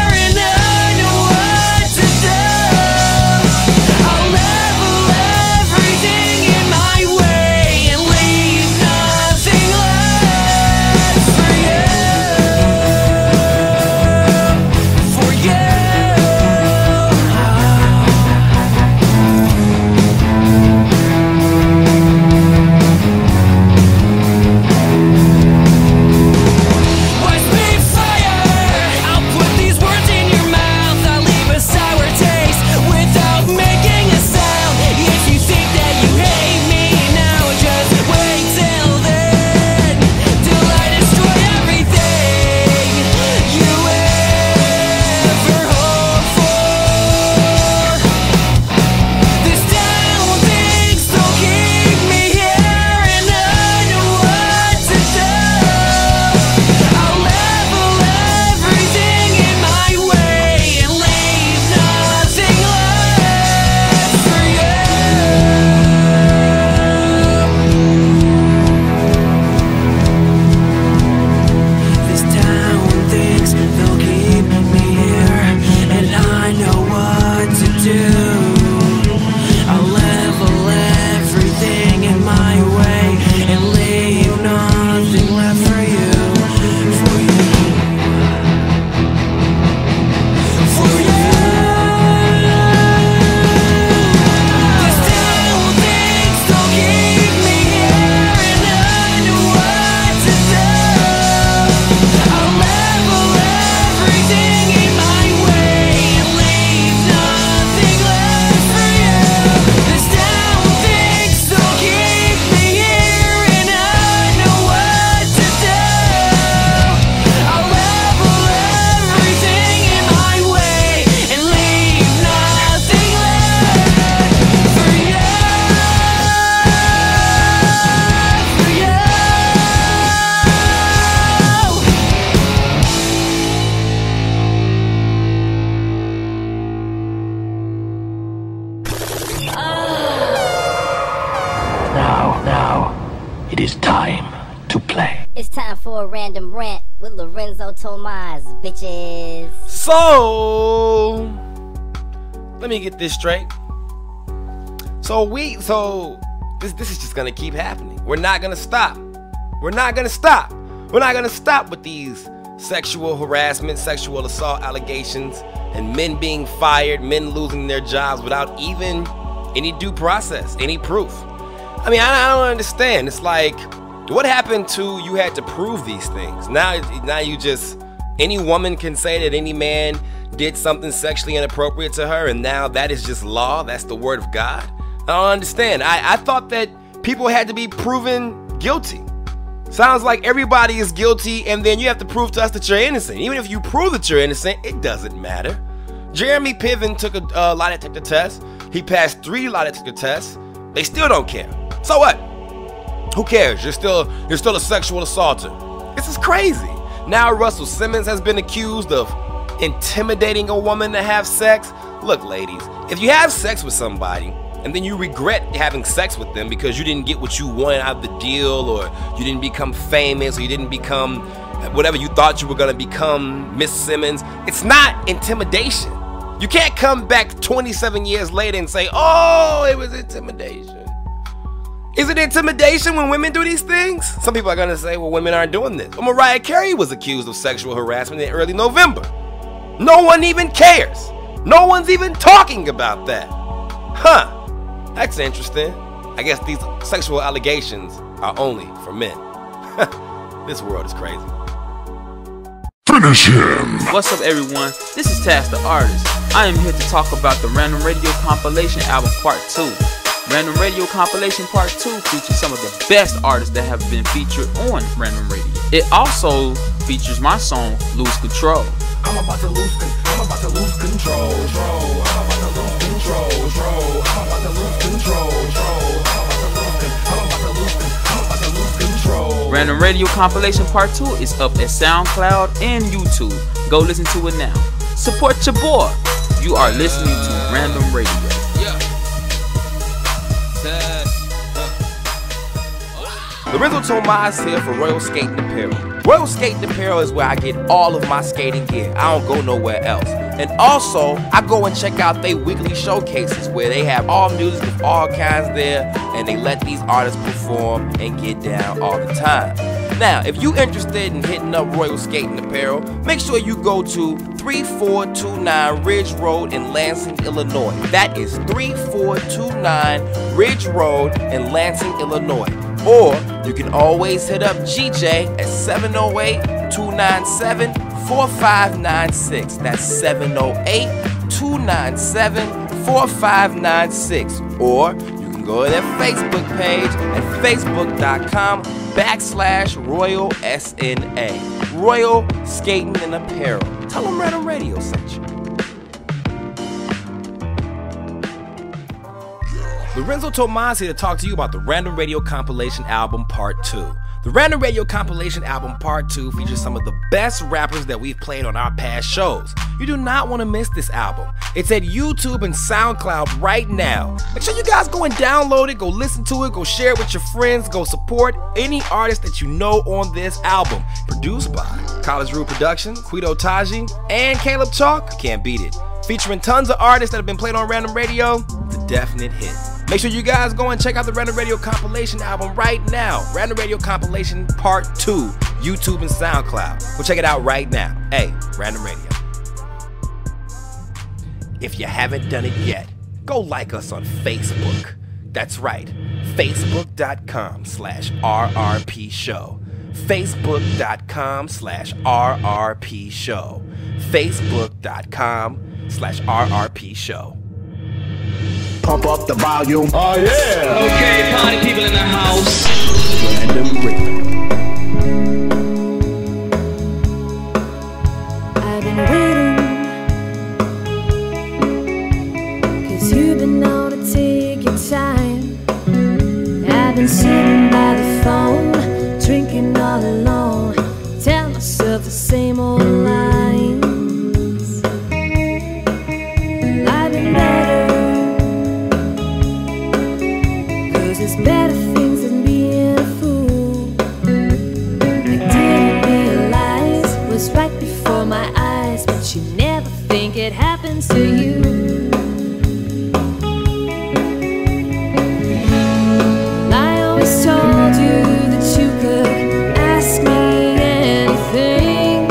Bitches. So let me get this straight. So we, so this, this is just gonna keep happening. We're not gonna stop. We're not gonna stop. We're not gonna stop with these sexual harassment, sexual assault allegations, and men being fired, men losing their jobs without even any due process, any proof. I mean, I, I don't understand. It's like, what happened to you had to prove these things? Now, now you just Any woman can say that any man did something sexually inappropriate to her, and now that is just law. That's the word of God. I don't understand. I, I thought that people had to be proven guilty. Sounds like everybody is guilty, and then you have to prove to us that you're innocent. Even if you prove that you're innocent, it doesn't matter. Jeremy Piven took a uh, lie detector test. He passed three lie detector tests. They still don't care. So what? Who cares? You're still you're still a sexual assaulter. This is crazy. Now Russell Simmons has been accused of intimidating a woman to have sex. Look, ladies, if you have sex with somebody and then you regret having sex with them because you didn't get what you wanted out of the deal, or you didn't become famous, or you didn't become whatever you thought you were going to become, Miss Simmons, it's not intimidation. You can't come back twenty-seven years later and say, oh, it was intimidation. Is it intimidation when women do these things? Some people are going to say, well, women aren't doing this. Well, Mariah Carey was accused of sexual harassment in early November. No one even cares. No one's even talking about that. Huh. That's interesting. I guess these sexual allegations are only for men. This world is crazy. Finish him. What's up, everyone? This is Taz the Artist. I am here to talk about the Random Radio Compilation Album Part two. Random Radio Compilation Part two features some of the best artists that have been featured on Random Radio. It also features my song, Lose Control. I'm about to lose control. I'm about to lose control. I'm about to lose control. I'm about to lose control. I'm about to lose control. I'm about to lose control. Random Radio Compilation Part two is up at SoundCloud and YouTube. Go listen to it now. Support your boy. You are listening to Random Radio. Lorenzo Tomaz here for Royal Skate and Apparel. Royal Skate and Apparel is where I get all of my skating gear. I don't go nowhere else. And also, I go and check out their weekly showcases where they have all music of all kinds there, and they let these artists perform and get down all the time. Now, if you're interested in hitting up Royal Skate and Apparel, make sure you go to three four two nine Ridge Road in Lansing, Illinois. That is three four two nine Ridge Road in Lansing, Illinois. Or you can always hit up G J at seven oh eight, two nine seven, four five nine six. That's seven oh eight, two nine seven, four five nine six. Or you can go to their Facebook page at facebook.com backslash Royal S N A. Royal Skating and Apparel. Tell them Random Radio sent you. Lorenzo Tomaz here to talk to you about the Random Radio Compilation Album Part two. The Random Radio Compilation Album Part two features some of the best rappers that we've played on our past shows. You do not want to miss this album. It's at YouTube and SoundCloud right now. Make sure you guys go and download it, go listen to it, go share it with your friends, go support any artist that you know on this album. Produced by College Rule Productions, Quido Taji, and Caleb Chalk. Can't beat it. Featuring tons of artists that have been played on Random Radio, the definite hit. Make sure you guys go and check out the Random Radio Compilation album right now. Random Radio Compilation Part two, YouTube and SoundCloud. Go check it out right now. Hey, Random Radio. If you haven't done it yet, go like us on Facebook. That's right, facebook.com slash RRP Show. Facebook.com slash RRP Show. Facebook.com slash RRP Show. Pump up the volume. Oh yeah. Okay, party people in the house. Random Radio. I've been waiting, cause you've been out to take your time. I've been sitting by the phone, drinking all alone, tell myself the same old line. Better things than being a fool. I didn't realize it was right before my eyes, but you never think it happens to you. Well, I always told you that you could ask me anything,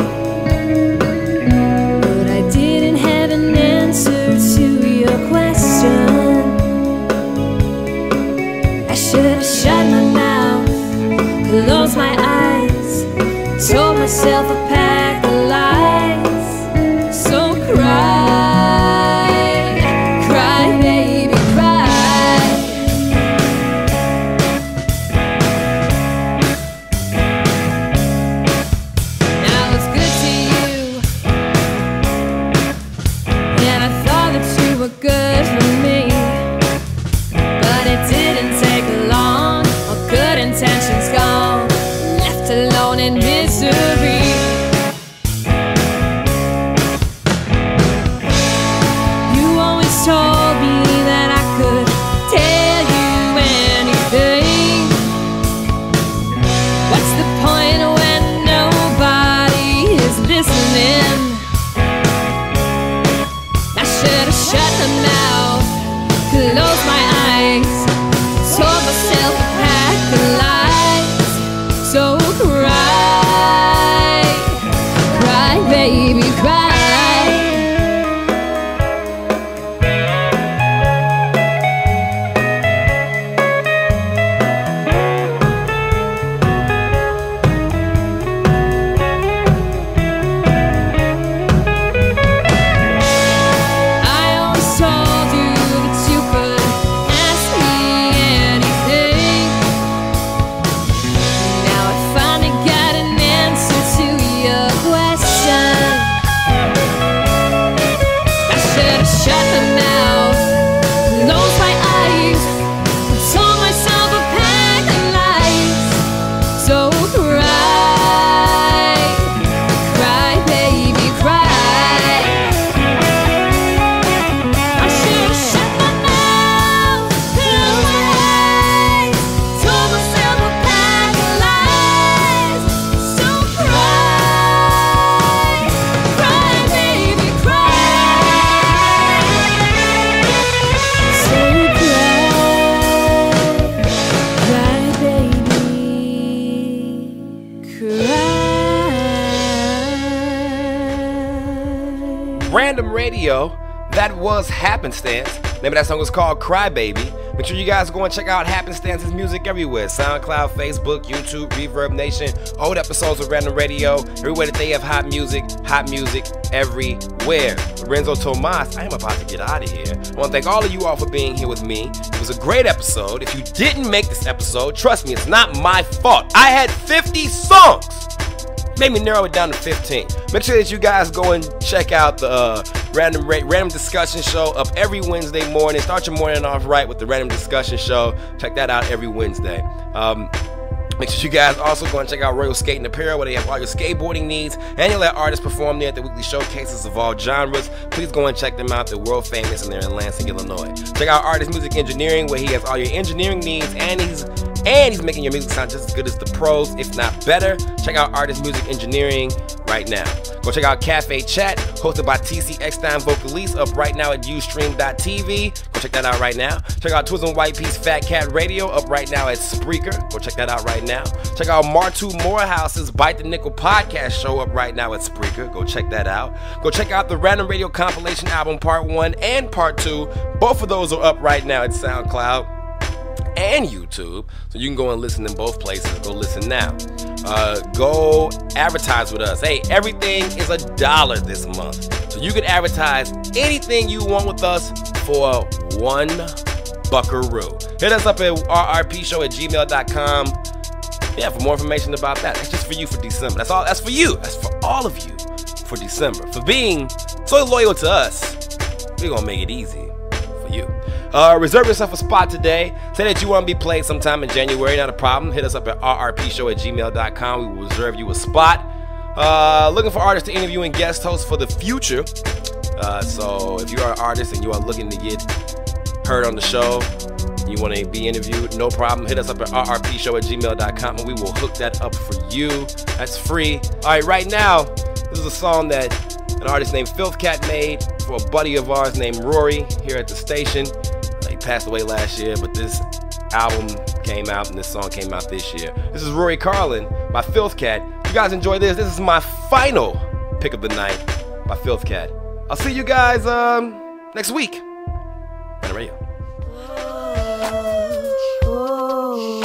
but I didn't have an answer to your question. Shut my mouth, close my eyes, told myself a pack of lies. the mouth, close my eyes, tore myself apart, the lights, so cry, cry baby cry. Random Radio, that was Happenstance. Maybe that song was called Cry Baby. Make sure you guys go and check out Happenstance's music everywhere. SoundCloud, Facebook, YouTube, Reverb Nation, old episodes of Random Radio, everywhere that they have hot music, hot music everywhere. Lorenzo Tomaz, I am about to get out of here. I want to thank all of you all for being here with me. It was a great episode. If you didn't make this episode, trust me, it's not my fault. I had fifty songs. Made me narrow it down to fifteen. Make sure that you guys go and check out the uh, Random ra Random Discussion Show up every Wednesday morning. Start your morning off right with the Random Discussion Show. Check that out every Wednesday. Um, make sure you guys also go and check out Royal Skate and Apparel, where they have all your skateboarding needs. And you let artists perform there at the weekly showcases of all genres. Please go and check them out. They're world famous and they're in Lansing, Illinois. Check out Artist Music Engineering, where he has all your engineering needs and he's And he's making your music sound just as good as the pros, if not better. Check out Artist Music Engineering right now. Go check out Cafe Chat, hosted by T C Eckstein, Vocalese, up right now at Ustream dot T V. Go check that out right now. Check out Twizm White Peace Fat Cat Radio, up right now at Spreaker. Go check that out right now. Check out Martu Morehouse's Bite the Nickel Podcast Show, up right now at Spreaker. Go check that out. Go check out the Random Radio Compilation Album Part one and Part two. Both of those are up right now at SoundCloud and YouTube, so you can go and listen in both places. Go listen now. Uh, go advertise with us. Hey, everything is a dollar this month, so you can advertise anything you want with us for one buckaroo. Hit us up at R R P show at gmail dot com. Yeah, for more information about that. That's just for you for December. That's all. That's for you. That's for all of you for December. For being so loyal to us, we're gonna make it easy for you. Uh, reserve yourself a spot today. Say that you want to be played sometime in January. Not a problem. Hit us up at R R P show at gmail dot com. We will reserve you a spot. Uh, looking for artists to interview and guest hosts for the future. Uh, so if you are an artist and you are looking to get heard on the show, you want to be interviewed, no problem. Hit us up at R R P show at gmail dot com and we will hook that up for you. That's free. All right, right now, this is a song that an artist named Filth Cat made for a buddy of ours named Rory here at the station. Passed away last year, but this album came out and this song came out this year. This is Rory Carlin by Filth Cat. You guys enjoy this. This is my final pick of the night by Filth Cat. I'll see you guys um, next week. Random Radio. Oh, oh,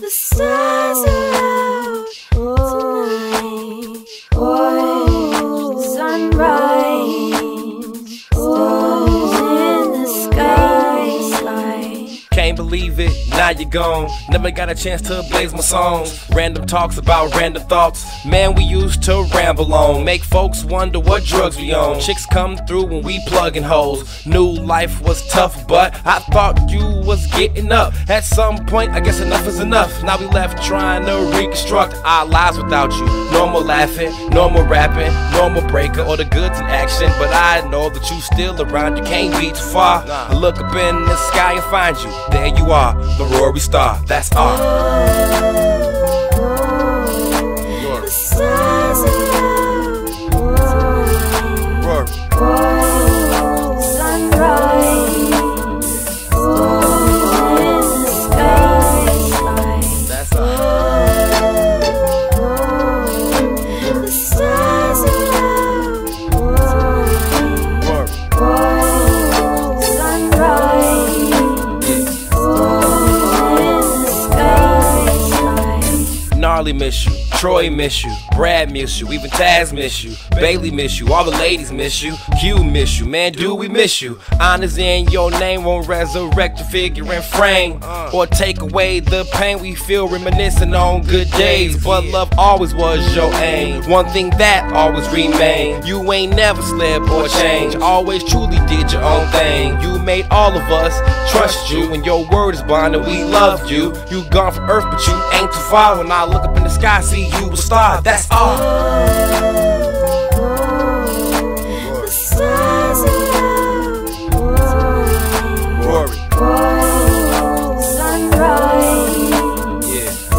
the stars are out tonight. Oh, the sunrise. Stars in the sky. Can't believe it, now you're gone. Never got a chance to blaze my songs. Random talks about random thoughts. Man, we used to ramble on. Make folks wonder what drugs we on. Chicks come through when we plugging holes. Knew life was tough, but I thought you was getting up. At some point, I guess enough is enough. Now we left trying to reconstruct our lives without you. Normal laughing, normal rapping, normal breaker, or the goods in action. But I know that you still around, you can't be too far. I look up in the sky and find you. There you are, the Rory Star, that's all. Oh, oh, the stars are out tonight. Rory. Oh, sunrise. Charlie miss you, Troy miss you, Brad miss you, even Taz miss you, Bailey miss you, all the ladies miss you, Hugh miss you, man, do we miss you? Honors in your name won't resurrect the figure and frame, or take away the pain we feel reminiscing on good days, but love always was your aim, one thing that always remained, you ain't never slept or changed, always truly did your own thing, you made all of us trust you, and your word is bond that we love you, you gone from earth but you ain't too far, when I look up in the sky see you a star, that's all. Oh, oh, the stars are glory, glory, sunrise, yeah, oh,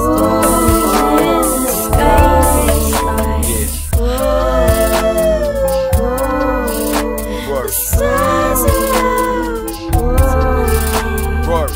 in the sky, yeah, oh, oh, the stars are glory, glory.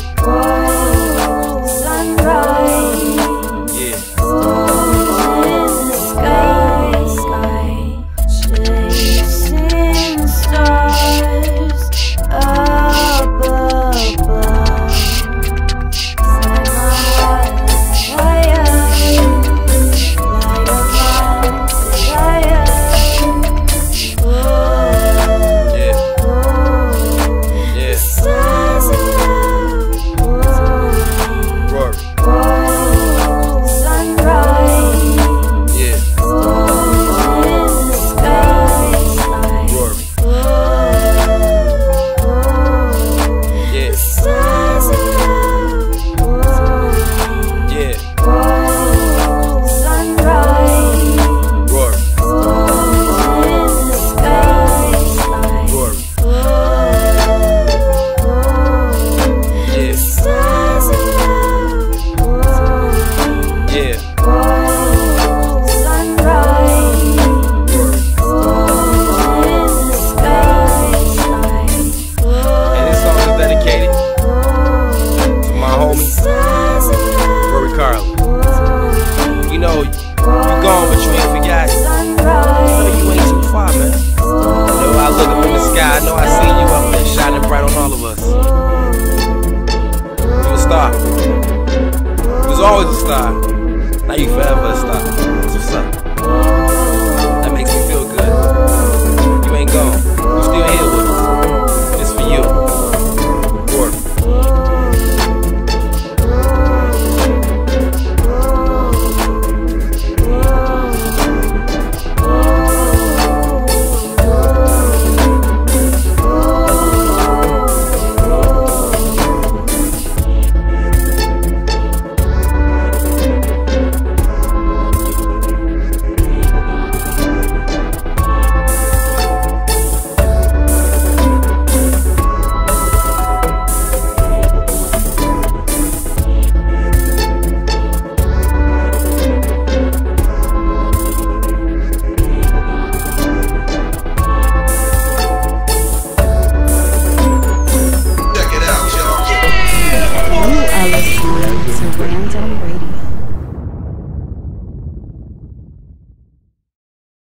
Random